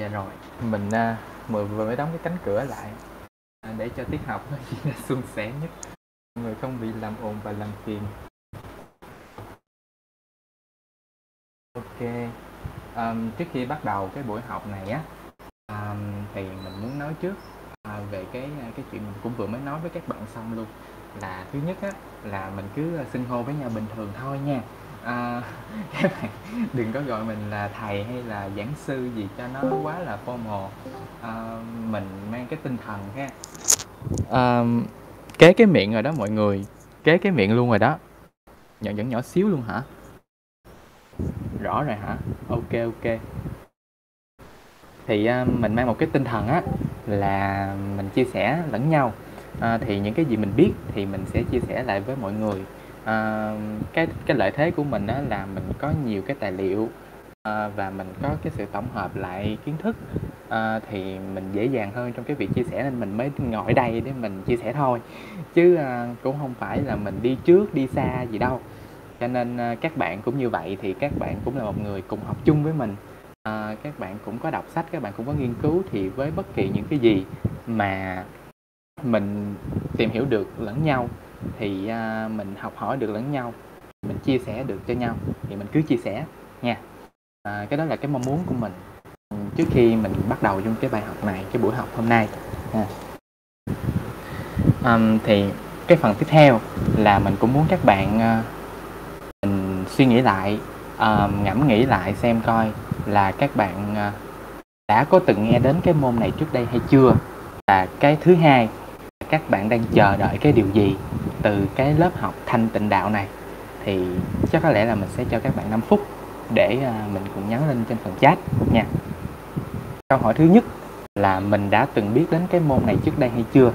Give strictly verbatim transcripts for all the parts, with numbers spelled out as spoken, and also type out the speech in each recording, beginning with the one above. Dạ rồi, mình uh, vừa mới đóng cái cánh cửa lại uh, để cho tiết học nó diễn ra suôn sẻ nhất, người không bị làm ồn và làm phiền. Ok, um, trước khi bắt đầu cái buổi học này á, um, thì mình muốn nói trước uh, về cái cái chuyện mình cũng vừa mới nói với các bạn xong luôn. Là thứ nhất á, là mình cứ xưng hô với nhau bình thường thôi nha. À, các bạn đừng có gọi mình là thầy hay là giảng sư gì cho nó quá là formal. À, mình mang cái tinh thần ha, à, kế cái miệng rồi đó mọi người, kế cái miệng luôn rồi đó, nhỏ nhỏ nhỏ xíu luôn hả, rõ rồi hả? Ok ok. Thì à, mình mang một cái tinh thần á là mình chia sẻ lẫn nhau, à, thì những cái gì mình biết thì mình sẽ chia sẻ lại với mọi người. À, cái cái lợi thế của mình đó là mình có nhiều cái tài liệu, à, và mình có cái sự tổng hợp lại kiến thức, à, thì mình dễ dàng hơn trong cái việc chia sẻ, nên mình mới ngồi đây để mình chia sẻ thôi, chứ à, cũng không phải là mình đi trước đi xa gì đâu. Cho nên à, các bạn cũng như vậy, thì các bạn cũng là một người cùng học chung với mình, à, các bạn cũng có đọc sách, các bạn cũng có nghiên cứu, thì với bất kỳ những cái gì mà mình tìm hiểu được lẫn nhau thì uh, mình học hỏi được lẫn nhau, mình chia sẻ được cho nhau, thì mình cứ chia sẻ nha. À, cái đó là cái mong muốn của mình trước khi mình bắt đầu trong cái bài học này, cái buổi học hôm nay. À. Um, thì cái phần tiếp theo là mình cũng muốn các bạn uh, mình suy nghĩ lại, uh, ngẫm nghĩ lại xem coi là các bạn uh, đã có từng nghe đến cái môn này trước đây hay chưa. Và cái thứ hai, các bạn đang chờ đợi cái điều gì từ cái lớp học Thanh Tịnh Đạo này, thì chắc có lẽ là mình sẽ cho các bạn năm phút để mình cùng nhắn lên trên phần chat nha. Câu hỏi thứ nhất là mình đã từng biết đến cái môn này trước đây hay chưa,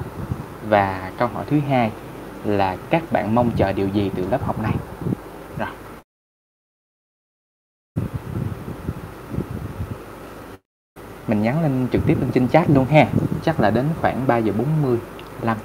và câu hỏi thứ hai là các bạn mong chờ điều gì từ lớp học này. Rồi. Mình nhắn lên trực tiếp lên trên chat luôn ha. Chắc là đến khoảng ba giờ bốn mươi. Làm.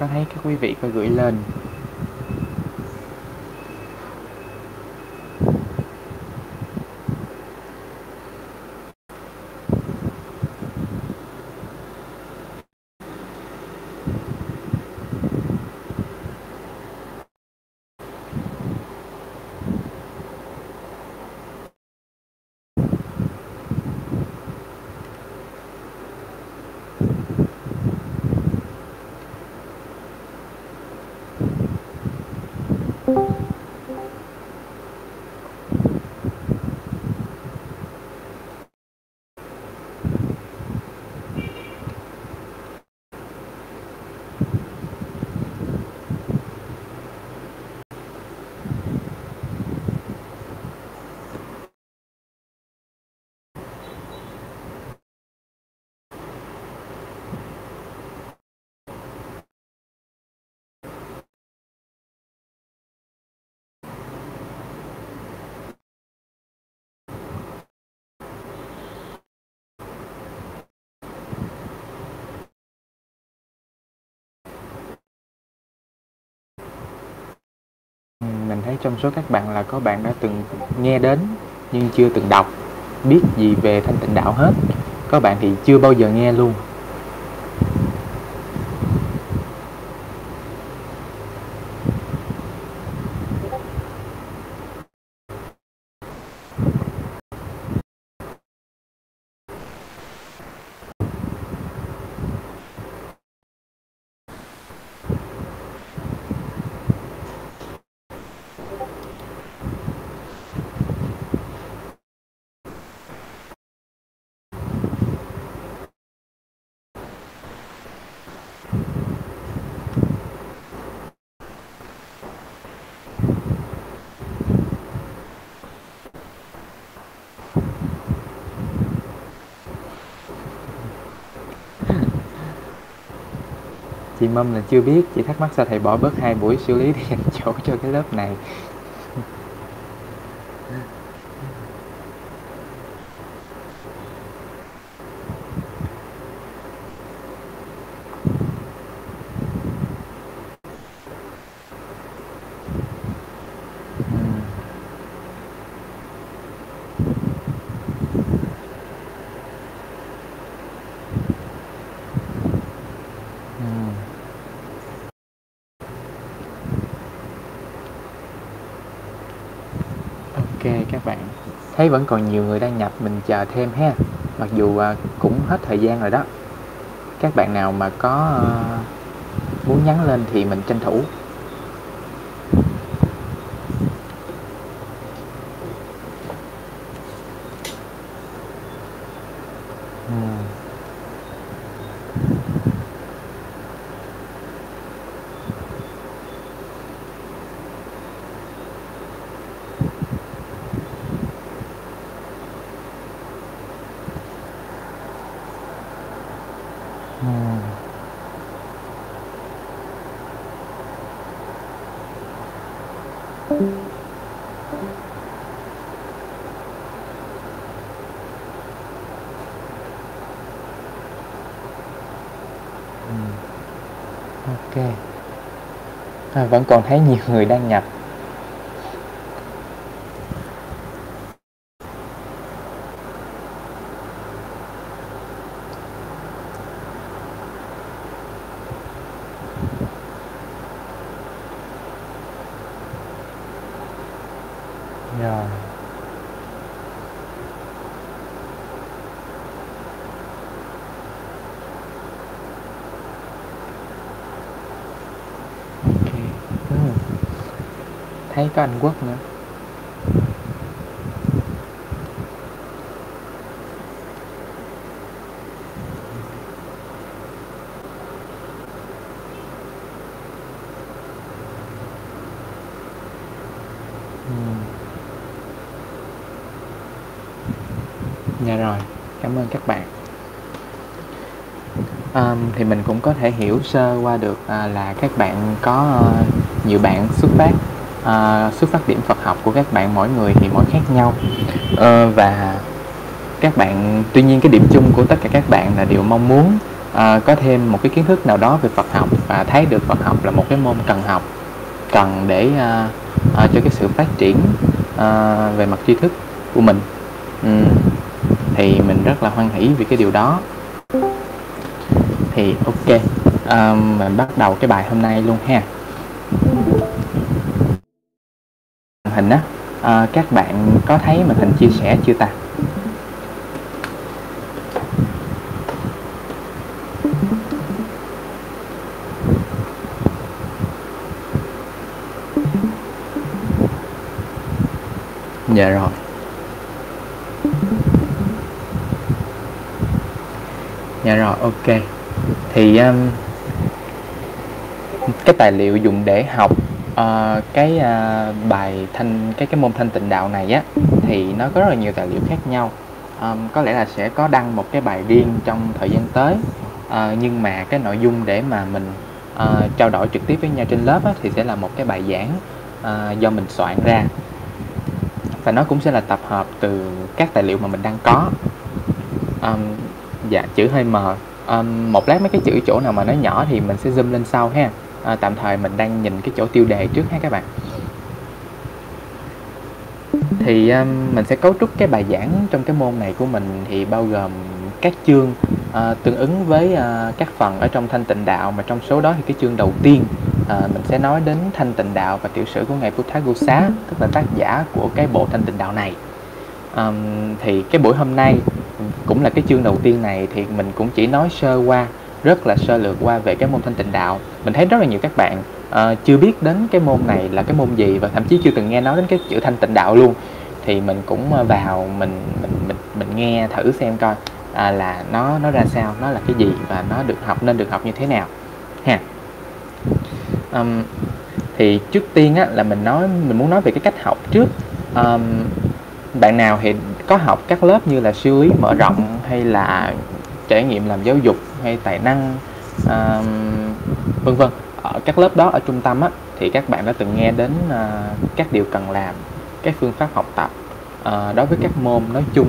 Có thấy các quý vị có gửi lên. Mình thấy trong số các bạn là có bạn đã từng nghe đến nhưng chưa từng đọc, biết gì về Thanh Tịnh Đạo hết. Có bạn thì chưa bao giờ nghe luôn. Chị Mâm là chưa biết, chị thắc mắc sao thầy bỏ bớt hai buổi xử lý để dành chỗ cho cái lớp này. Thấy vẫn còn nhiều người đang nhập, mình chờ thêm ha. Mặc dù cũng hết thời gian rồi đó. Các bạn nào mà có muốn nhắn lên thì mình tranh thủ. À, vẫn còn thấy nhiều người đang nhập. Rồi. Thấy có Anh Quốc nữa. Dạ rồi, cảm ơn các bạn. À, thì mình cũng có thể hiểu sơ qua được à, là các bạn có à, nhiều bạn xuất phát À, xuất phát điểm Phật học của các bạn mỗi người thì mỗi khác nhau, à, và các bạn, tuy nhiên cái điểm chung của tất cả các bạn là đều mong muốn à, có thêm một cái kiến thức nào đó về Phật học và thấy được Phật học là một cái môn cần học, cần để à, à, cho cái sự phát triển à, về mặt tri thức của mình. Ừ. Thì mình rất là hoan hỷ vì cái điều đó. Thì ok, à, mình bắt đầu cái bài hôm nay luôn ha. Hình á, à, các bạn có thấy màn hình chia sẻ chưa ta? Dạ rồi. Dạ rồi, ok. Thì um, cái tài liệu dùng để học Uh, cái uh, bài thanh cái cái môn Thanh Tịnh Đạo này á thì nó có rất là nhiều tài liệu khác nhau. Um, có lẽ là sẽ có đăng một cái bài riêng trong thời gian tới, uh, nhưng mà cái nội dung để mà mình uh, trao đổi trực tiếp với nhau trên lớp á, thì sẽ là một cái bài giảng uh, do mình soạn ra, và nó cũng sẽ là tập hợp từ các tài liệu mà mình đang có. Um, dạ, chữ hơi mờ. Um, một lát mấy cái chữ chỗ nào mà nó nhỏ thì mình sẽ zoom lên sau ha. À, tạm thời mình đang nhìn cái chỗ tiêu đề trước ha các bạn. Thì um, mình sẽ cấu trúc cái bài giảng trong cái môn này của mình thì bao gồm các chương uh, tương ứng với uh, các phần ở trong Thanh Tịnh Đạo, mà trong số đó thì cái chương đầu tiên uh, mình sẽ nói đến Thanh Tịnh Đạo và tiểu sử của Ngài Buddhaghosa, tức là tác giả của cái bộ Thanh Tịnh Đạo này. Um, thì cái buổi hôm nay cũng là cái chương đầu tiên này thì mình cũng chỉ nói sơ qua, rất là sơ lược qua về cái môn Thanh Tịnh Đạo. Mình thấy rất là nhiều các bạn uh, chưa biết đến cái môn này là cái môn gì, và thậm chí chưa từng nghe nói đến cái chữ Thanh Tịnh Đạo luôn. Thì mình cũng vào mình mình mình, mình nghe thử xem coi à, là nó nó ra sao, nó là cái gì và nó được học nên được học như thế nào ha. Um, thì trước tiên á, là mình nói mình muốn nói về cái cách học trước. Um, bạn nào thì có học các lớp như là siêu ý mở rộng hay là trải nghiệm làm giáo dục hay tài năng uh, vân vân, ở các lớp đó ở trung tâm á, thì các bạn đã từng nghe đến uh, các điều cần làm, các phương pháp học tập uh, đối với các môn nói chung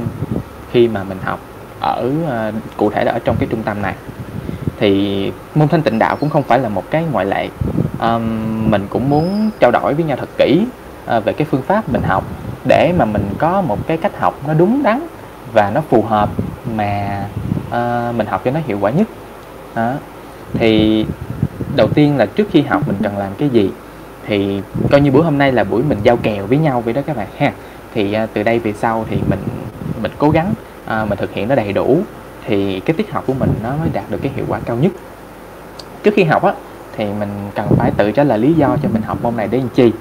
khi mà mình học ở uh, cụ thể là ở trong cái trung tâm này. Thì môn Thanh Tịnh Đạo cũng không phải là một cái ngoại lệ. Um, mình cũng muốn trao đổi với nhau thật kỹ uh, về cái phương pháp mình học để mà mình có một cái cách học nó đúng đắn và nó phù hợp mà uh, mình học cho nó hiệu quả nhất. Đó. Thì đầu tiên là trước khi học mình cần làm cái gì, thì coi như buổi hôm nay là buổi mình giao kèo với nhau vậy đó các bạn ha. Thì uh, từ đây về sau thì mình mình cố gắng uh, mình thực hiện nó đầy đủ thì cái tiết học của mình nó mới đạt được cái hiệu quả cao nhất. Trước khi học á, thì mình cần phải tự trả lời lý do cho mình học môn này để làm chi.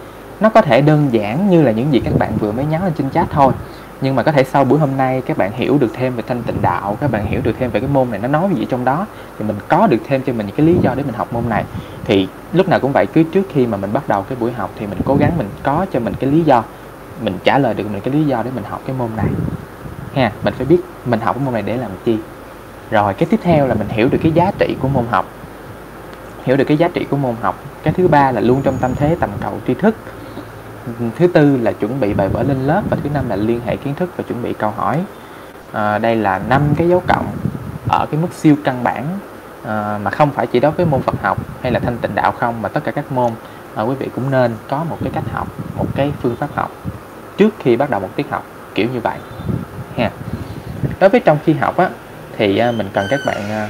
Nó có thể đơn giản như là những gì các bạn vừa mới nhắn lên trên chat thôi, nhưng mà có thể sau buổi hôm nay các bạn hiểu được thêm về Thanh Tịnh Đạo, các bạn hiểu được thêm về cái môn này nó nói gì trong đó, thì mình có được thêm cho mình những cái lý do để mình học môn này. Thì lúc nào cũng vậy, cứ trước khi mà mình bắt đầu cái buổi học thì mình cố gắng mình có cho mình cái lý do, mình trả lời được mình cái lý do để mình học cái môn này ha. Mình phải biết mình học cái môn này để làm chi. Rồi cái tiếp theo là mình hiểu được cái giá trị của môn học, hiểu được cái giá trị của môn học. Cái thứ ba là luôn trong tâm thế tầm cầu tri thức. Thứ tư là chuẩn bị bài vở lên lớp. Và thứ năm là liên hệ kiến thức và chuẩn bị câu hỏi. à, Đây là năm cái dấu cộng ở cái mức siêu căn bản à, mà không phải chỉ đối với môn Phật học hay là Thanh Tịnh Đạo không, mà tất cả các môn à, quý vị cũng nên có một cái cách học, một cái phương pháp học trước khi bắt đầu một tiết học kiểu như vậy ha. Đối với trong khi học á, thì mình cần các bạn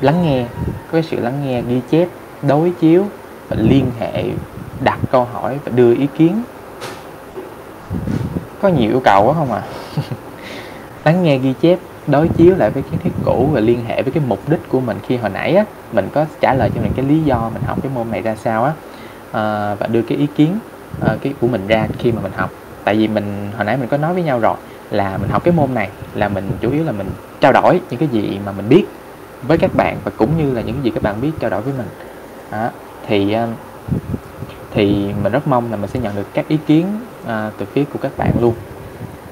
lắng nghe, có cái sự lắng nghe, ghi chép, đối chiếu và liên hệ, đặt câu hỏi và đưa ý kiến. Có nhiều yêu cầu quá không à? Lắng nghe, ghi chép, đối chiếu lại với kiến thức cũ và liên hệ với cái mục đích của mình khi hồi nãy á, mình có trả lời cho mình cái lý do mình học cái môn này ra sao á, à, và đưa cái ý kiến à, cái của mình ra khi mà mình học. Tại vì mình hồi nãy mình có nói với nhau rồi là mình học cái môn này là mình chủ yếu là mình trao đổi những cái gì mà mình biết với các bạn, và cũng như là những gì các bạn biết trao đổi với mình. Đó. Thì thì mình rất mong là mình sẽ nhận được các ý kiến à, từ phía của các bạn luôn.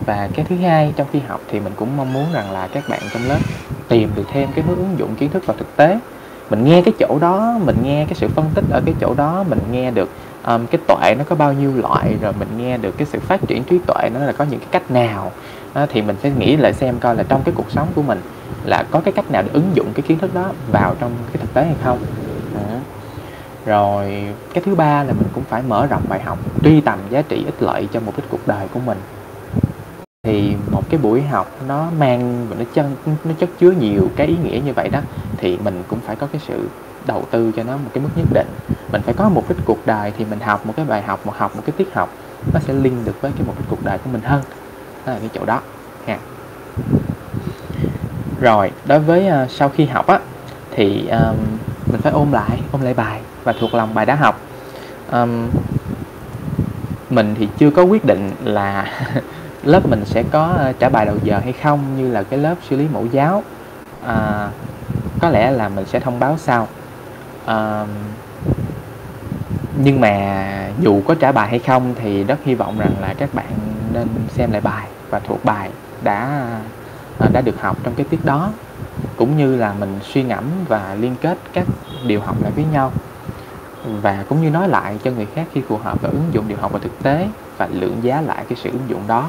Và cái thứ hai, trong khi học thì mình cũng mong muốn rằng là các bạn trong lớp tìm được thêm cái hướng ứng dụng kiến thức vào thực tế. Mình nghe cái chỗ đó, mình nghe cái sự phân tích ở cái chỗ đó, mình nghe được um, cái tuệ nó có bao nhiêu loại, rồi mình nghe được cái sự phát triển trí tuệ nó là có những cái cách nào. À, thì mình sẽ nghĩ lại xem coi là trong cái cuộc sống của mình là có cái cách nào để ứng dụng cái kiến thức đó vào trong cái thực tế hay không. À. Rồi cái thứ ba là mình cũng phải mở rộng bài học, truy tầm giá trị ích lợi cho mục đích cuộc đời của mình. Thì một cái buổi học nó mang và nó chân nó chất chứa nhiều cái ý nghĩa như vậy đó, thì mình cũng phải có cái sự đầu tư cho nó một cái mức nhất định. Mình phải có mục đích cuộc đời thì mình học một cái bài học, một học một cái tiết học nó sẽ link được với cái mục đích cuộc đời của mình hơn. Đó là cái chỗ đó nha. Rồi đối với uh, sau khi học á, thì um, mình phải ôm lại ôm lại bài và thuộc lòng bài đã học. um, Mình thì chưa có quyết định là lớp mình sẽ có trả bài đầu giờ hay không, như là cái lớp xử lý mẫu giáo. à, Có lẽ là mình sẽ thông báo sau. à, Nhưng mà dù có trả bài hay không thì rất hy vọng rằng là các bạn nên xem lại bài và thuộc bài đã đã được học trong cái tiết đó, cũng như là mình suy ngẫm và liên kết các điều học lại với nhau, và cũng như nói lại cho người khác khi phù hợp và ứng dụng điều học vào thực tế, và lượng giá lại cái sự ứng dụng đó.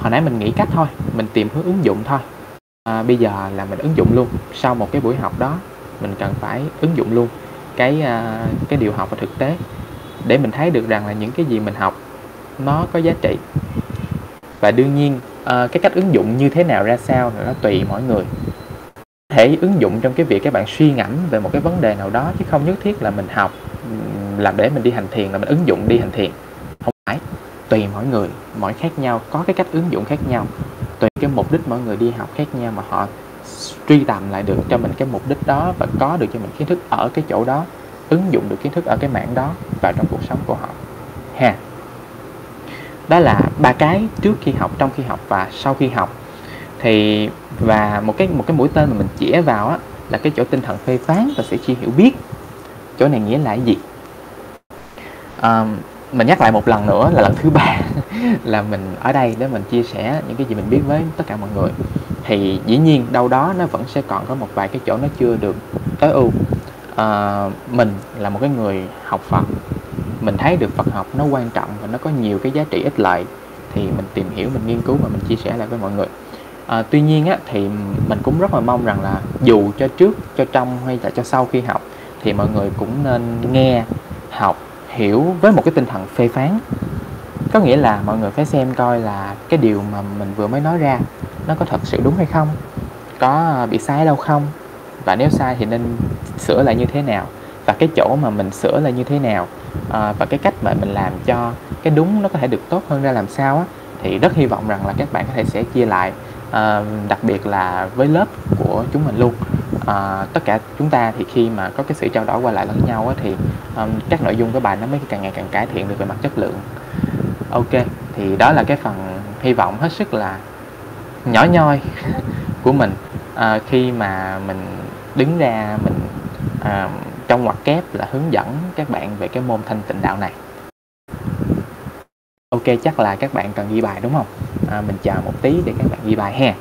Hồi nãy mình nghĩ cách thôi, mình tìm hướng ứng dụng thôi. à, Bây giờ là mình ứng dụng luôn. Sau một cái buổi học đó, mình cần phải ứng dụng luôn cái, cái điều học vào thực tế, để mình thấy được rằng là những cái gì mình học nó có giá trị. Và đương nhiên à, cái cách ứng dụng như thế nào ra sao nó tùy mỗi người. Có thể ứng dụng trong cái việc các bạn suy ngẫm về một cái vấn đề nào đó, chứ không nhất thiết là mình học là để mình đi hành thiền, là mình ứng dụng đi hành thiền. Không phải, tùy mỗi người, mỗi khác nhau, có cái cách ứng dụng khác nhau, tùy cái mục đích mỗi người đi học khác nhau mà họ truy tầm lại được cho mình cái mục đích đó và có được cho mình kiến thức ở cái chỗ đó, ứng dụng được kiến thức ở cái mảng đó vào trong cuộc sống của họ ha. Đó là ba cái trước khi học, trong khi học và sau khi học. Thì và một cái một cái mũi tên mà mình chĩa vào á, là cái chỗ tinh thần phê phán và sự chi hiểu biết. Chỗ này nghĩa là gì? À, mình nhắc lại một lần nữa là lần thứ ba là mình ở đây để mình chia sẻ những cái gì mình biết với tất cả mọi người. Thì dĩ nhiên đâu đó nó vẫn sẽ còn có một vài cái chỗ nó chưa được tối ưu. À, mình là một cái người học Phật, mình thấy được Phật học nó quan trọng và nó có nhiều cái giá trị ích lợi, thì mình tìm hiểu, mình nghiên cứu và mình chia sẻ lại với mọi người. À, tuy nhiên á, thì mình cũng rất là mong rằng là dù cho trước, cho trong hay là cho sau khi học, thì mọi người cũng nên nghe, học, hiểu với một cái tinh thần phê phán. Có nghĩa là mọi người phải xem coi là cái điều mà mình vừa mới nói ra nó có thật sự đúng hay không, có bị sai đâu không, và nếu sai thì nên sửa lại như thế nào, và cái chỗ mà mình sửa lại như thế nào, à, và cái cách mà mình làm cho cái đúng nó có thể được tốt hơn ra làm sao á. Thì rất hy vọng rằng là các bạn có thể sẽ chia lại, à, đặc biệt là với lớp của chúng mình luôn. À, tất cả chúng ta thì khi mà có cái sự trao đổi qua lại lẫn nhau á, thì um, các nội dung của bài nó mới càng ngày càng cải thiện được về mặt chất lượng. Ok, thì đó là cái phần hy vọng hết sức là nhỏ nhoi của mình, à, khi mà mình đứng ra mình à, trong ngoặc kép là hướng dẫn các bạn về cái môn Thanh Tịnh Đạo này. Ok, chắc là các bạn cần ghi bài đúng không? À, mình chờ một tí để các bạn ghi bài ha.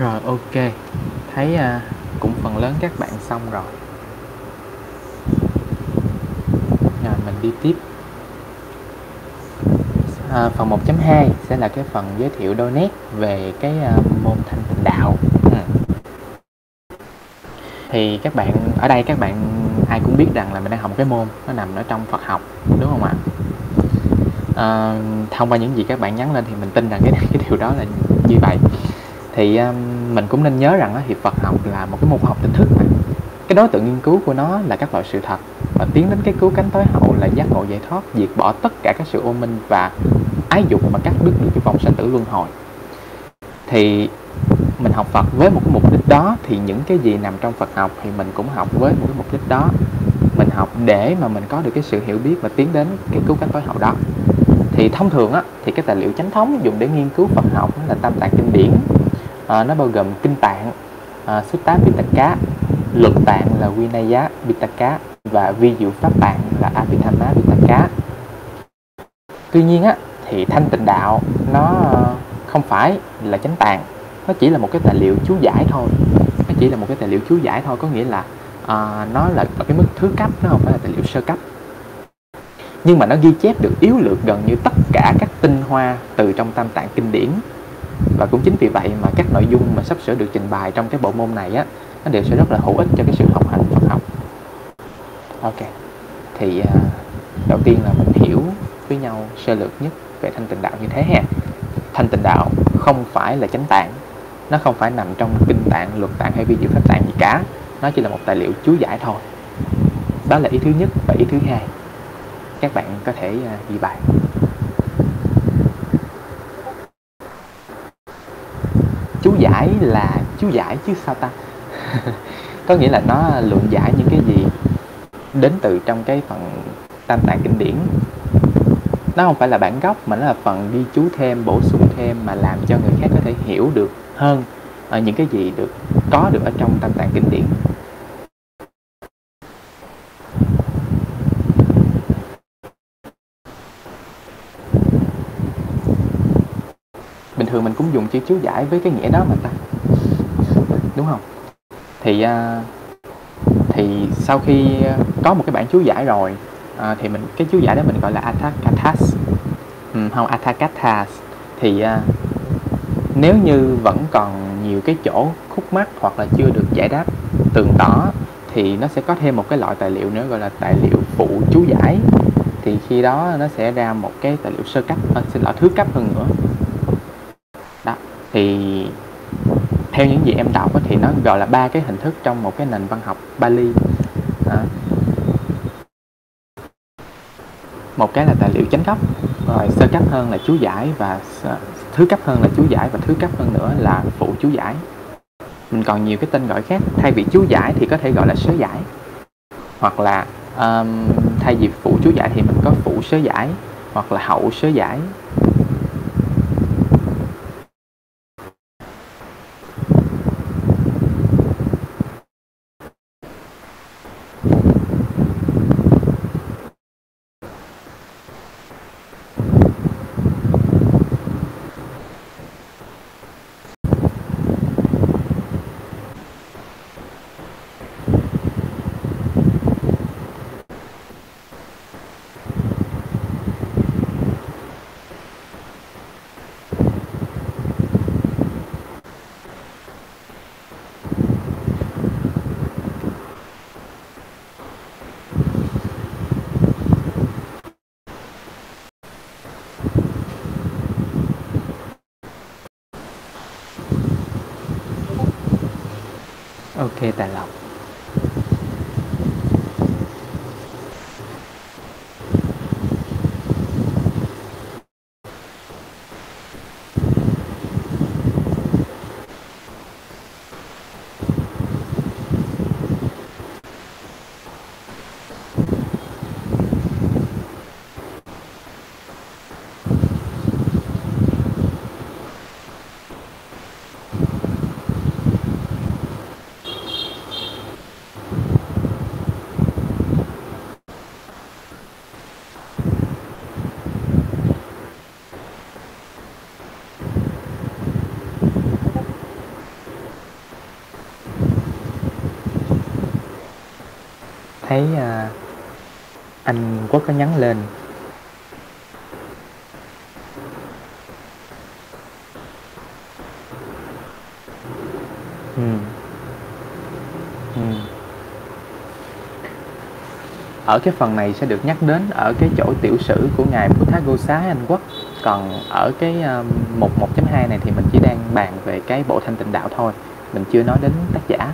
Rồi, ok, thấy à, cũng phần lớn các bạn xong rồi. Rồi mình đi tiếp. À, phần một chấm hai sẽ là cái phần giới thiệu đôi nét về cái à, môn Thanh Tịnh Đạo. Ừ. Thì các bạn ở đây, các bạn ai cũng biết rằng là mình đang học một cái môn nó nằm ở trong Phật học, đúng không ạ? À, thông qua những gì các bạn nhắn lên thì mình tin rằng cái, cái điều đó là như vậy. Thì um, mình cũng nên nhớ rằng thì Phật học là một cái môn học tỉnh thức mà. Cái đối tượng nghiên cứu của nó là các loại sự thật, và tiến đến cái cứu cánh tối hậu là giác ngộ giải thoát, diệt bỏ tất cả các sự ô minh và ái dục mà cắt đứt được cái vòng sanh tử luân hồi. Thì mình học Phật với một cái mục đích đó, thì những cái gì nằm trong Phật học thì mình cũng học với một cái mục đích đó. Mình học để mà mình có được cái sự hiểu biết và tiến đến cái cứu cánh tối hậu đó. Thì thông thường á, thì cái tài liệu chánh thống dùng để nghiên cứu Phật học là tam tạng kinh điển. À, nó bao gồm kinh tạng, à, Sutta Pitaka, luật tạng là Vinaya Pitaka và vi diệu pháp tạng là Abhidhamma Pitaka. Tuy nhiên á, thì Thanh Tịnh Đạo nó không phải là chánh tạng, nó chỉ là một cái tài liệu chú giải thôi. Nó chỉ là một cái tài liệu chú giải thôi, có nghĩa là à, nó là ở cái mức thứ cấp, nó không phải là tài liệu sơ cấp. Nhưng mà nó ghi chép được yếu lược gần như tất cả các tinh hoa từ trong tam tạng kinh điển. Và cũng chính vì vậy mà các nội dung mà sắp sửa được trình bày trong cái bộ môn này á, nó đều sẽ rất là hữu ích cho cái sự học hành Phật học. Ok, thì uh, đầu tiên là mình hiểu với nhau sơ lược nhất về Thanh Tịnh Đạo như thế ha. Thanh Tịnh Đạo không phải là chánh tạng, nó không phải nằm trong kinh tạng, luật tạng hay vi diệu pháp tạng gì cả. Nó chỉ là một tài liệu chú giải thôi. Đó là ý thứ nhất. Và ý thứ hai, các bạn có thể ghi uh, bài. Chú giải là chú giải chứ sao ta? Có nghĩa là nó luận giải những cái gì đến từ trong cái phần tam tạng kinh điển. Nó không phải là bản gốc, mà nó là phần ghi chú thêm, bổ sung thêm, mà làm cho người khác có thể hiểu được hơn những cái gì được có được ở trong tam tạng kinh điển. Bình thường mình cũng dùng chữ chú giải với cái nghĩa đó mà ta, đúng không? Thì thì sau khi có một cái bản chú giải rồi, thì mình cái chú giải đó mình gọi là Athakathas, ừ, không Athakathas. Thì nếu như vẫn còn nhiều cái chỗ khúc mắc hoặc là chưa được giải đáp tường tỏ, thì nó sẽ có thêm một cái loại tài liệu nữa gọi là tài liệu phụ chú giải. Thì khi đó nó sẽ ra một cái tài liệu sơ cấp, à, xin lỗi thứ cấp hơn nữa. Thì theo những gì em đọc thì nó gọi là ba cái hình thức trong một cái nền văn học Pali. Đó. Một cái là tài liệu chánh cấp, rồi sơ cấp hơn là chú giải, và thứ cấp hơn là chú giải, và thứ cấp hơn nữa là phụ chú giải. Mình còn nhiều cái tên gọi khác, thay vì chú giải thì có thể gọi là sớ giải, hoặc là um, thay vì phụ chú giải thì mình có phụ sớ giải hoặc là hậu sớ giải. Ok, tài lọc. thấy à, anh Quốc có nhắn lên. Ừ. Ừ. Ở cái phần này sẽ được nhắc đến ở cái chỗ tiểu sử của Ngài Buddhaghosa Anh Quốc. Còn ở cái mục một chấm hai này thì mình chỉ đang bàn về cái bộ Thanh Tịnh Đạo thôi. Mình chưa nói đến tác giả.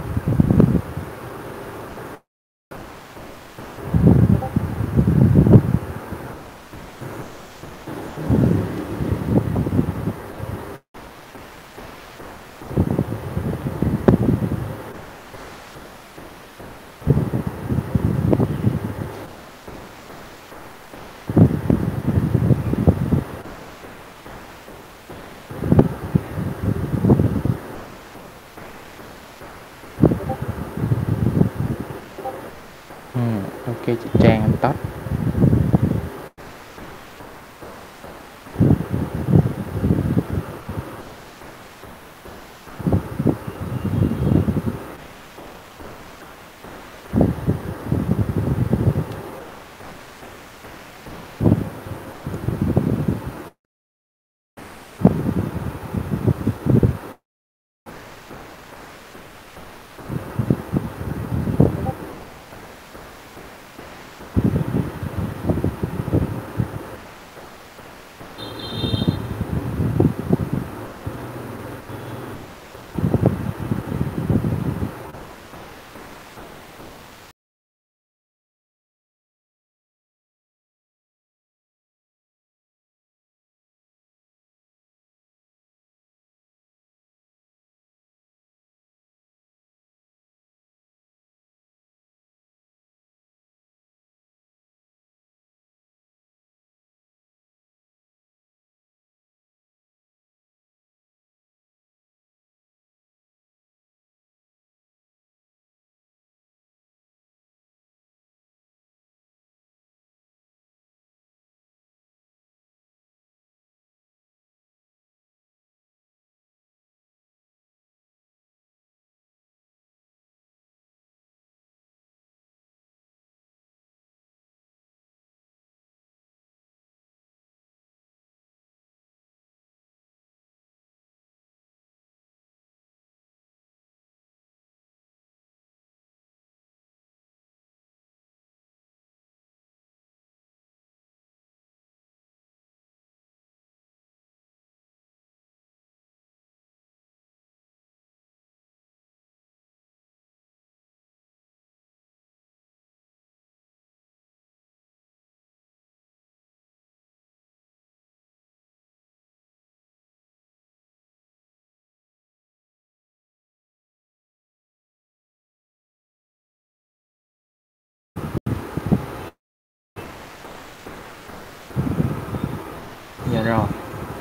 Dạ rồi,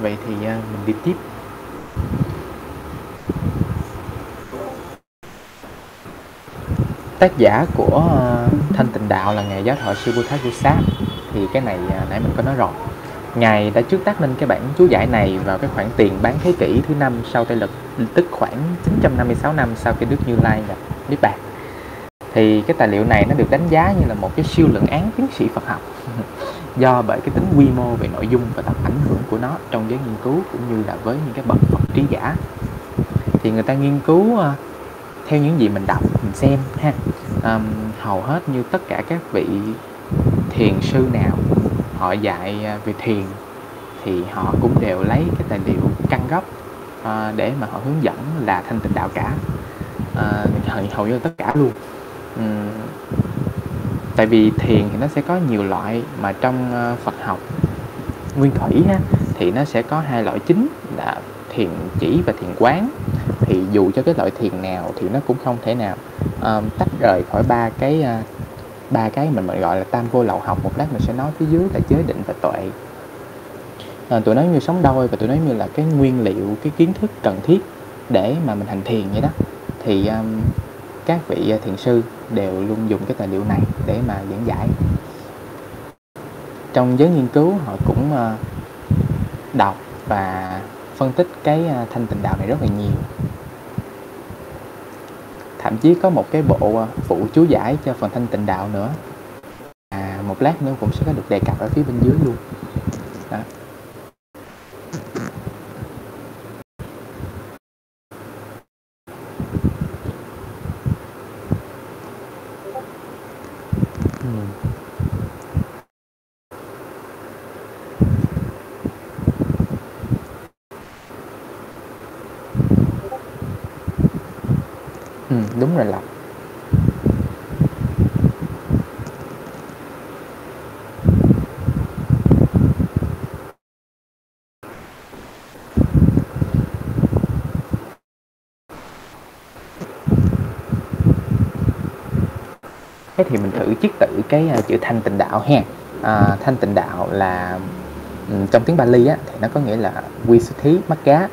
vậy thì mình đi tiếp. Tác giả của Thanh Tịnh Đạo là Ngài Giáo Thọ Sư Buddhaghosa. Thì cái này nãy mình có nói rồi, Ngài đã trước tác nên cái bản chú giải này vào cái khoảng tiền bán thế kỷ thứ năm sau Tây Lịch, tức khoảng chín trăm năm mươi sáu năm sau khi Đức Như Lai nhập Niết Bàn. Thì cái tài liệu này nó được đánh giá như là một cái siêu luận án tiến sĩ Phật học do bởi cái tính quy mô về nội dung và tầm ảnh hưởng của nó trong giới nghiên cứu cũng như là với những cái bậc Phật trí giả. Thì người ta nghiên cứu theo những gì mình đọc, mình xem ha, um, hầu hết như tất cả các vị thiền sư nào họ dạy về thiền thì họ cũng đều lấy cái tài liệu căn gốc uh, để mà họ hướng dẫn là Thanh Tịnh Đạo cả, uh, hầu như tất cả luôn. um, Tại vì thiền thì nó sẽ có nhiều loại, mà trong Phật học nguyên thủy ha, thì nó sẽ có hai loại chính là thiền chỉ và thiền quán. Thì dù cho cái loại thiền nào thì nó cũng không thể nào um, tách rời khỏi ba cái ba cái mình mình gọi là tam vô lậu học. Một lát mình sẽ nói phía dưới là giới định và tuệ. À, tụi nó như sống đôi và tụi nó như là cái nguyên liệu, cái kiến thức cần thiết để mà mình hành thiền vậy đó. Thì um, các vị thiền sư đều luôn dùng cái tài liệu này để mà giảng giải. Trong giới nghiên cứu họ cũng đọc và phân tích cái Thanh Tịnh Đạo này rất là nhiều. thậm chí có một cái bộ phụ chú giải cho phần Thanh Tịnh Đạo nữa, à, một lát nữa cũng sẽ được đề cập ở phía bên dưới luôn. Đó. Đúng rồi Lộc. Thế thì mình thử chiết tự cái chữ Thanh Tịnh Đạo ha. À, Thanh Tịnh Đạo là trong tiếng Bali á, thì nó có nghĩa là Visuddhimagga.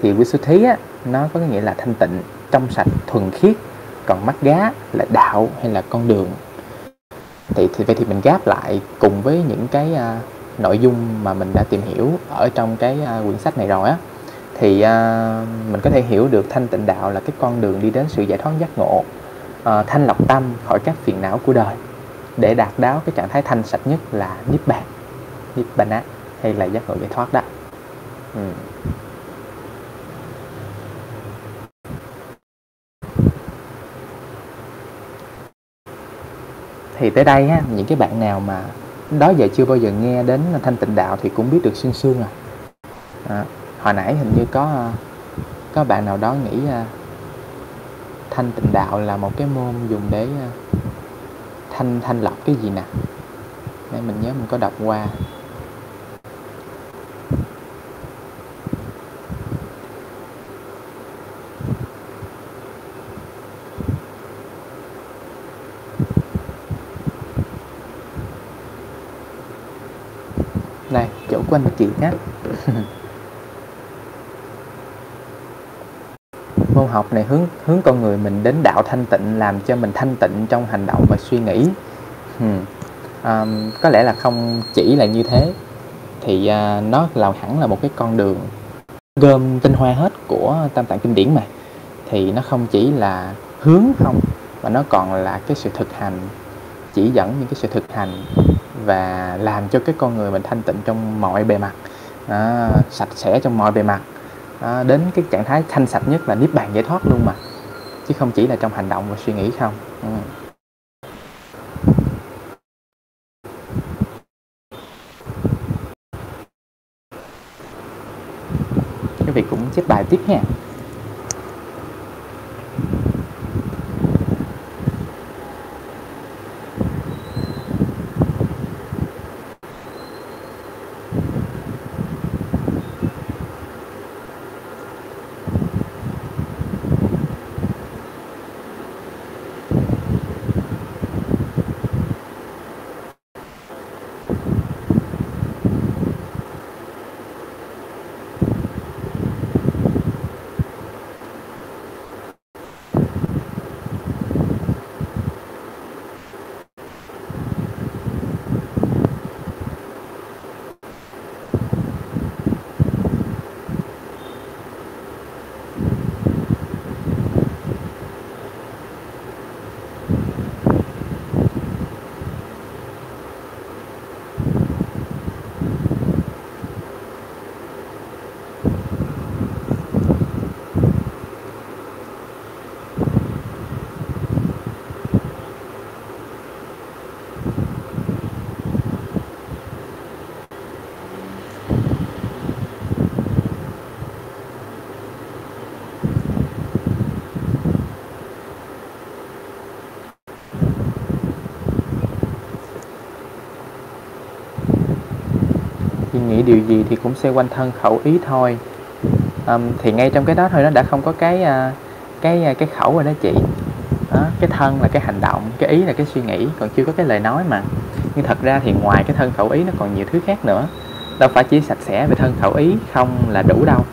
Thì Visuddhi á, nó có nghĩa là thanh tịnh, trong sạch, thuần khiết. Còn Magga là đạo hay là con đường. Thì, thì vậy thì mình gáp lại cùng với những cái uh, nội dung mà mình đã tìm hiểu ở trong cái uh, quyển sách này rồi á, thì uh, mình có thể hiểu được Thanh Tịnh Đạo là cái con đường đi đến sự giải thoát giác ngộ, uh, thanh lọc tâm khỏi các phiền não của đời để đạt đáo cái trạng thái thanh sạch nhất là Niết Bàn, Nibbana hay là giác ngộ giải thoát đó. Ừ. Thì tới đây á, những cái bạn nào mà đó giờ chưa bao giờ nghe đến Thanh Tịnh Đạo thì cũng biết được xương xương rồi. À, hồi nãy hình như có có bạn nào đó nghĩ uh, Thanh Tịnh Đạo là một cái môn dùng để uh, thanh thanh lọc cái gì nè. Để mình nhớ mình có đọc qua. Này, chỗ của anh chị nhé. Môn học này hướng hướng con người mình đến đạo thanh tịnh, làm cho mình thanh tịnh trong hành động và suy nghĩ. Hmm. À, có lẽ là không chỉ là như thế. Thì à, nó là hẳn là một cái con đường gom tinh hoa hết của Tam Tạng Kinh Điển mà. Thì nó không chỉ là hướng không, mà nó còn là cái sự thực hành, chỉ dẫn những cái sự thực hành và làm cho cái con người mình thanh tịnh trong mọi bề mặt, à, sạch sẽ trong mọi bề mặt, à, đến cái trạng thái thanh sạch nhất là Niết Bàn giải thoát luôn mà, chứ không chỉ là trong hành động và suy nghĩ không. Ừ. Các vị cũng chép bài tiếp nha. Nghĩ điều gì thì cũng xoay quanh thân khẩu ý thôi. Um, thì ngay trong cái đó thôi nó đã không có cái cái cái khẩu rồi đó chị. Đó, cái thân là cái hành động, cái ý là cái suy nghĩ, còn chưa có cái lời nói mà. Nhưng thật ra thì ngoài cái thân khẩu ý nó còn nhiều thứ khác nữa. Đâu phải chỉ sạch sẽ về thân khẩu ý không là đủ đâu.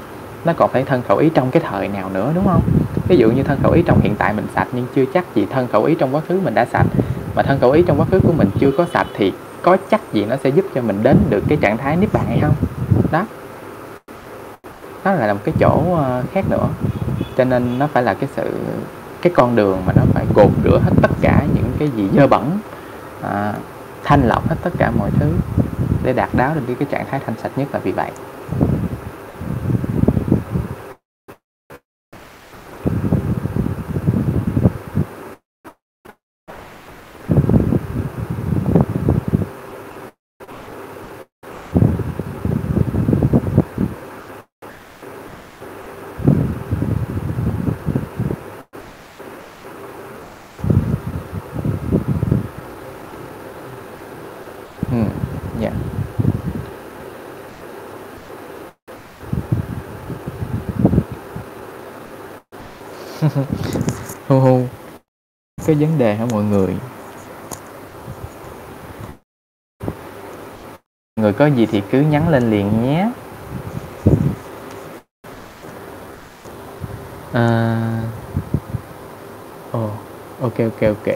Nó còn phải thân khẩu ý trong cái thời nào nữa, đúng không? Ví dụ như thân khẩu ý trong hiện tại mình sạch, nhưng chưa chắc gì thân khẩu ý trong quá khứ mình đã sạch. Mà thân khẩu ý trong quá khứ của mình chưa có sạch thì có chắc gì nó sẽ giúp cho mình đến được cái trạng thái Niết Bàn hay không? Đó, nó là một cái chỗ khác nữa. Cho nên nó phải là cái sự cái con đường mà nó phải gột rửa hết tất cả những cái gì dơ bẩn, à, thanh lọc hết tất cả mọi thứ để đạt đáo được cái trạng thái thanh sạch nhất là vì vậy. Hu hu, cái vấn đề hả mọi người? Người có gì thì cứ nhắn lên liền nhé. À, oh, ok ok ok.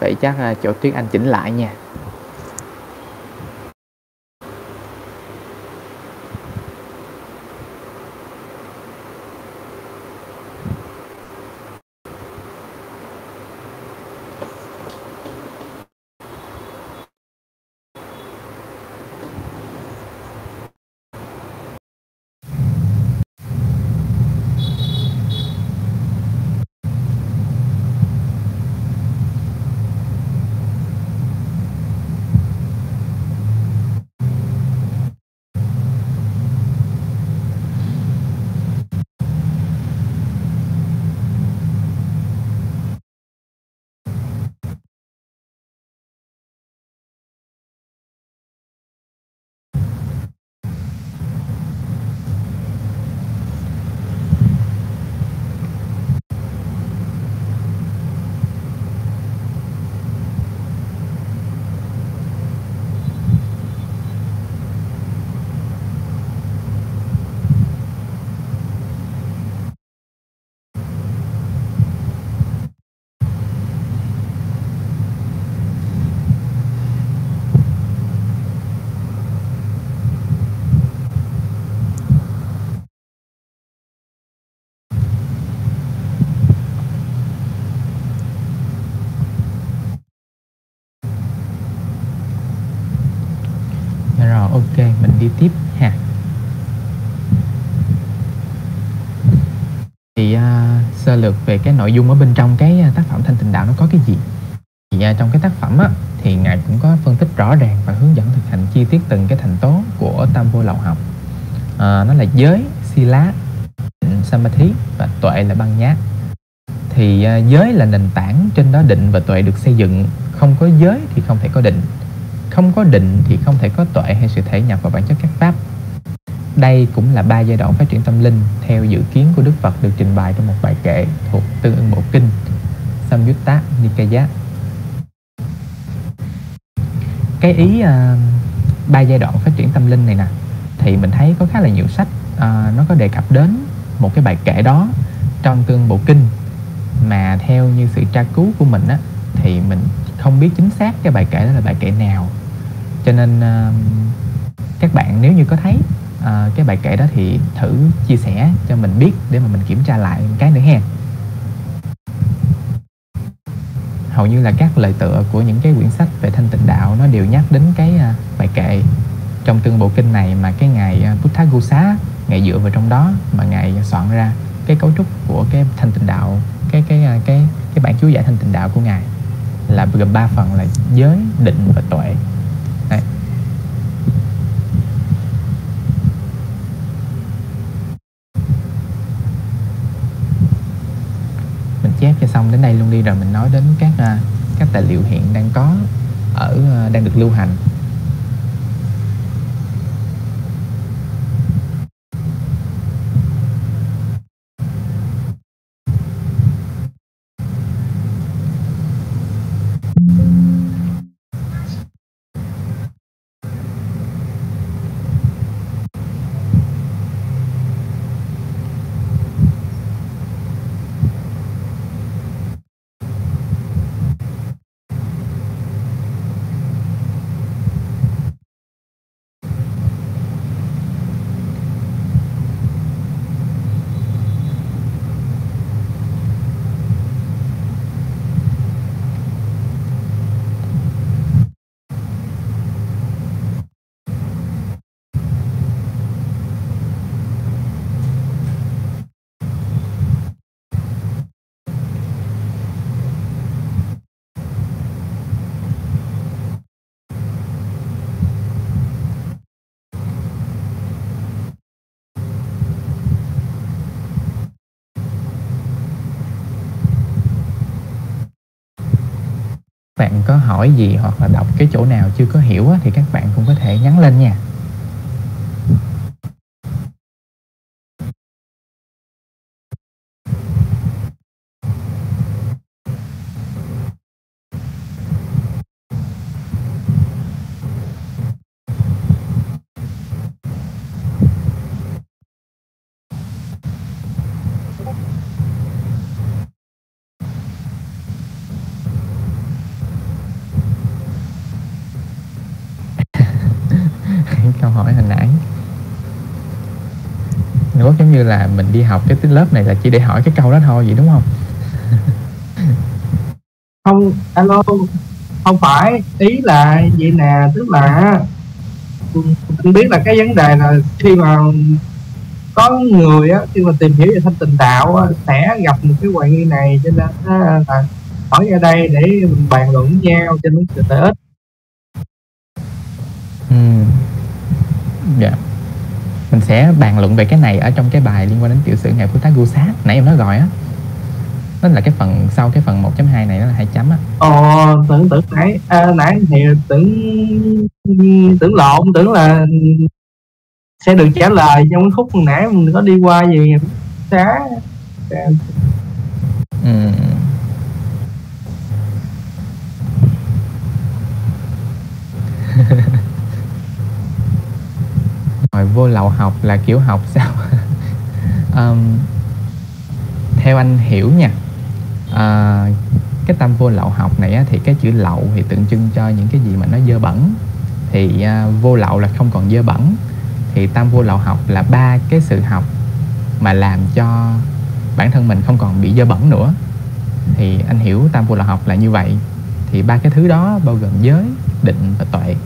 Vậy chắc chỗ Tuyết Anh chỉnh lại nha. Ok, mình đi tiếp ha. Thì uh, sơ lược về cái nội dung ở bên trong cái tác phẩm Thanh Tịnh Đạo nó có cái gì. Thì uh, trong cái tác phẩm á, thì Ngài cũng có phân tích rõ ràng và hướng dẫn thực hành chi tiết từng cái thành tố của tam vô lậu học. uh, Nó là giới, sila, định, samadhi và tuệ là băng nhát. Thì uh, giới là nền tảng, trên đó định và tuệ được xây dựng. Không có giới thì không thể có định, không có định thì không thể có tuệ hay sự thể nhập vào bản chất các pháp. Đây cũng là ba giai đoạn phát triển tâm linh theo dự kiến của Đức Phật được trình bày trong một bài kệ thuộc Tương Ưng Bộ Kinh, Samyutta Nikaya. Cái ý ba uh, giai đoạn phát triển tâm linh này nè, thì mình thấy có khá là nhiều sách uh, nó có đề cập đến một cái bài kệ đó trong Tương Ưng Bộ Kinh. Mà theo như sự tra cứu của mình á, thì mình không biết chính xác cái bài kệ đó là bài kệ nào. Cho nên uh, các bạn nếu như có thấy uh, cái bài kệ đó thì thử chia sẻ cho mình biết để mà mình kiểm tra lại một cái nữa ha. Hầu như là các lời tựa của những cái quyển sách về Thanh Tịnh Đạo nó đều nhắc đến cái uh, bài kệ trong Tương Bộ Kinh này, mà cái Ngài uh, Buddhaghosa, Ngài dựa vào trong đó mà Ngài soạn ra cái cấu trúc của cái Thanh Tịnh Đạo, cái cái cái cái, cái bản chú giải Thanh Tịnh Đạo của Ngài là gồm ba phần là giới, định và tuệ. Đấy. Mình chép cho xong đến đây luôn đi, rồi mình nói đến các các tài liệu hiện đang có ở đang được lưu hành. Các bạn có hỏi gì hoặc là đọc cái chỗ nào chưa có hiểu thì các bạn cũng có thể nhắn lên nha. Câu hỏi hồi nãy nó giống như là mình đi học cái lớp này là chỉ để hỏi cái câu đó thôi vậy đúng không? Không, alo, không phải, ý là vậy nè, tức là mình biết là cái vấn đề là khi mà có người á, khi mà tìm hiểu về Thanh Tịnh Đạo á, sẽ gặp một cái hoài nghi này, cho nên là hỏi ở đây để mình bàn luận với nhau cho nó sự lợi ích. Uhm. Dạ. Mình sẽ bàn luận về cái này ở trong cái bài liên quan đến tiểu sử Ngài Buddhaghosa. Nãy em nói gọi á. Nó là cái phần sau cái phần một chấm hai này, nó là hai chấm á. Ồ, tưởng tưởng nãy à, nãy thì tưởng tưởng lộn, tưởng là sẽ được trả lời trong khúc nãy mình có đi qua gì xá. Ừ. Vô lậu học là kiểu học sao? um, theo anh hiểu nha, uh, cái tâm vô lậu học này á, thì cái chữ lậu thì tượng trưng cho những cái gì mà nó dơ bẩn, thì uh, vô lậu là không còn dơ bẩn, thì tâm vô lậu học là ba cái sự học mà làm cho bản thân mình không còn bị dơ bẩn nữa. Thì anh hiểu tâm vô lậu học là như vậy. Thì ba cái thứ đó bao gồm giới, định và tuệ.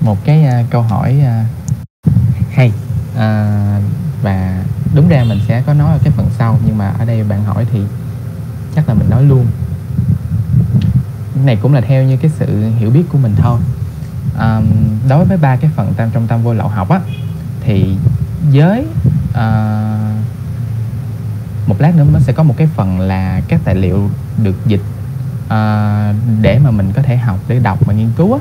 Một cái uh, câu hỏi uh, hay uh, và đúng ra mình sẽ có nói ở cái phần sau, nhưng mà ở đây bạn hỏi thì chắc là mình nói luôn. Cái này cũng là theo như cái sự hiểu biết của mình thôi. Uh, đối với ba cái phần tam trong tam vô lậu học á, thì giới, uh, một lát nữa nó sẽ có một cái phần là các tài liệu được dịch uh, để mà mình có thể học, để đọc và nghiên cứu á.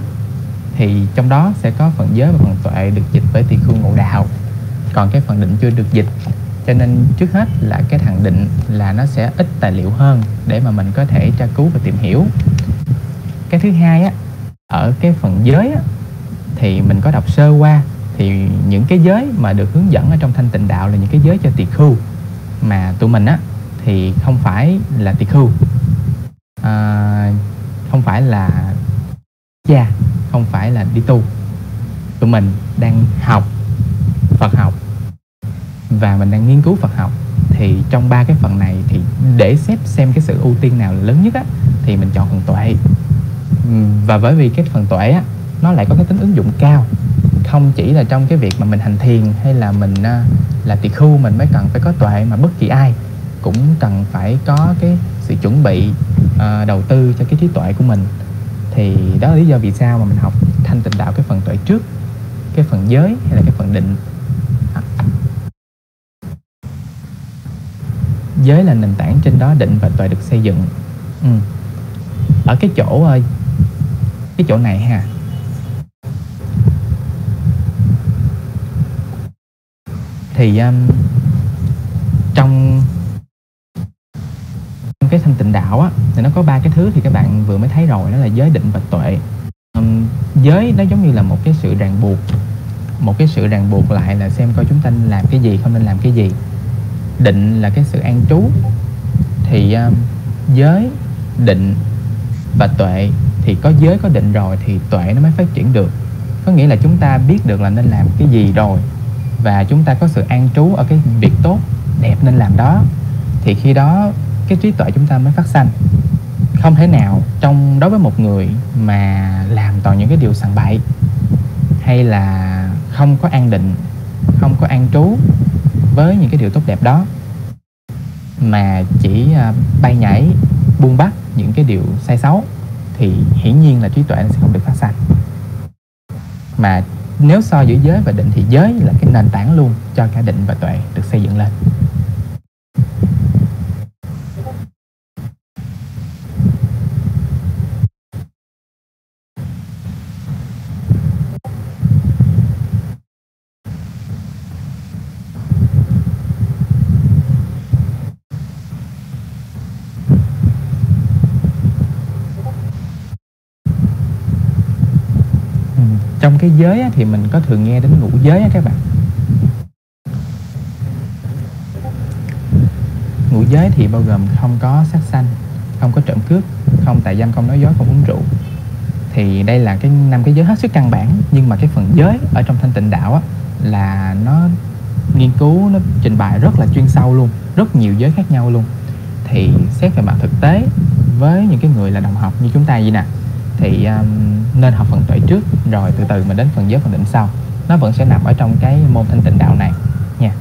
Thì trong đó sẽ có phần giới và phần tuệ được dịch bởi Tỳ Khư Ngộ Đạo. Còn cái phần định chưa được dịch. Cho nên trước hết là cái thằng định là nó sẽ ít tài liệu hơn để mà mình có thể tra cứu và tìm hiểu. Cái thứ hai á, ở cái phần giới á, thì mình có đọc sơ qua. Thì những cái giới mà được hướng dẫn ở trong Thanh Tịnh Đạo là những cái giới cho tỳ khưu. Mà tụi mình á, thì không phải là tỳ khưu, à, không phải là cha, yeah, không phải là đi tu. Tụi mình đang học Phật học và mình đang nghiên cứu Phật học. Thì trong ba cái phần này thì để xếp xem cái sự ưu tiên nào là lớn nhất á, thì mình chọn phần tuệ. Và bởi vì cái phần tuệ á, nó lại có cái tính ứng dụng cao, không chỉ là trong cái việc mà mình hành thiền hay là mình là tỳ khưu mình mới cần phải có tuệ, mà bất kỳ ai cũng cần phải có cái sự chuẩn bị uh, đầu tư cho cái trí tuệ của mình. Thì đó là lý do vì sao mà mình học Thanh Tịnh Đạo cái phần tuệ trước, cái phần giới hay là cái phần định. giới là nền tảng, trên đó định và tuệ được xây dựng. Ừ. Ở cái chỗ ơi, cái chỗ này ha, thì um, trong cái thanh tịnh đạo á, thì nó có ba cái thứ thì các bạn vừa mới thấy rồi, đó là giới, định và tuệ. Um, giới nó giống như là một cái sự ràng buộc, một cái sự ràng buộc lại là xem coi chúng ta nên làm cái gì, không nên làm cái gì. Định là cái sự an trú. Thì um, giới, định và tuệ, thì có giới có định rồi thì tuệ nó mới phát triển được. Có nghĩa là chúng ta biết được là nên làm cái gì rồi, và chúng ta có sự an trú ở cái việc tốt, đẹp nên làm đó, thì khi đó cái trí tuệ chúng ta mới phát sanh. Không thể nào trong đối với một người mà làm toàn những cái điều sằng bậy, hay là không có an định, không có an trú với những cái điều tốt đẹp đó, mà chỉ bay nhảy, buông bắt những cái điều sai xấu, thì hiển nhiên là trí tuệ nó sẽ không được phát sanh. Mà nếu so giữa giới và định thì giới là cái nền tảng luôn cho cả định và tuệ được xây dựng lên. Trong cái giới á, thì mình có thường nghe đến ngũ giới á, các bạn. Ngũ giới thì bao gồm không có sát sanh, không có trộm cướp, không tà dâm, không nói dối, không uống rượu. Thì đây là cái năm cái giới hết sức căn bản. Nhưng mà cái phần giới ở trong Thanh Tịnh Đạo á, là nó nghiên cứu, nó trình bày rất là chuyên sâu luôn, rất nhiều giới khác nhau luôn. Thì xét về mặt thực tế, với những cái người là đồng học như chúng ta vậy nè, thì um, nên học phần tuệ trước, rồi từ từ mình đến phần giới, phần định sau. Nó vẫn sẽ nằm ở trong cái môn Thanh Tịnh Đạo này nha.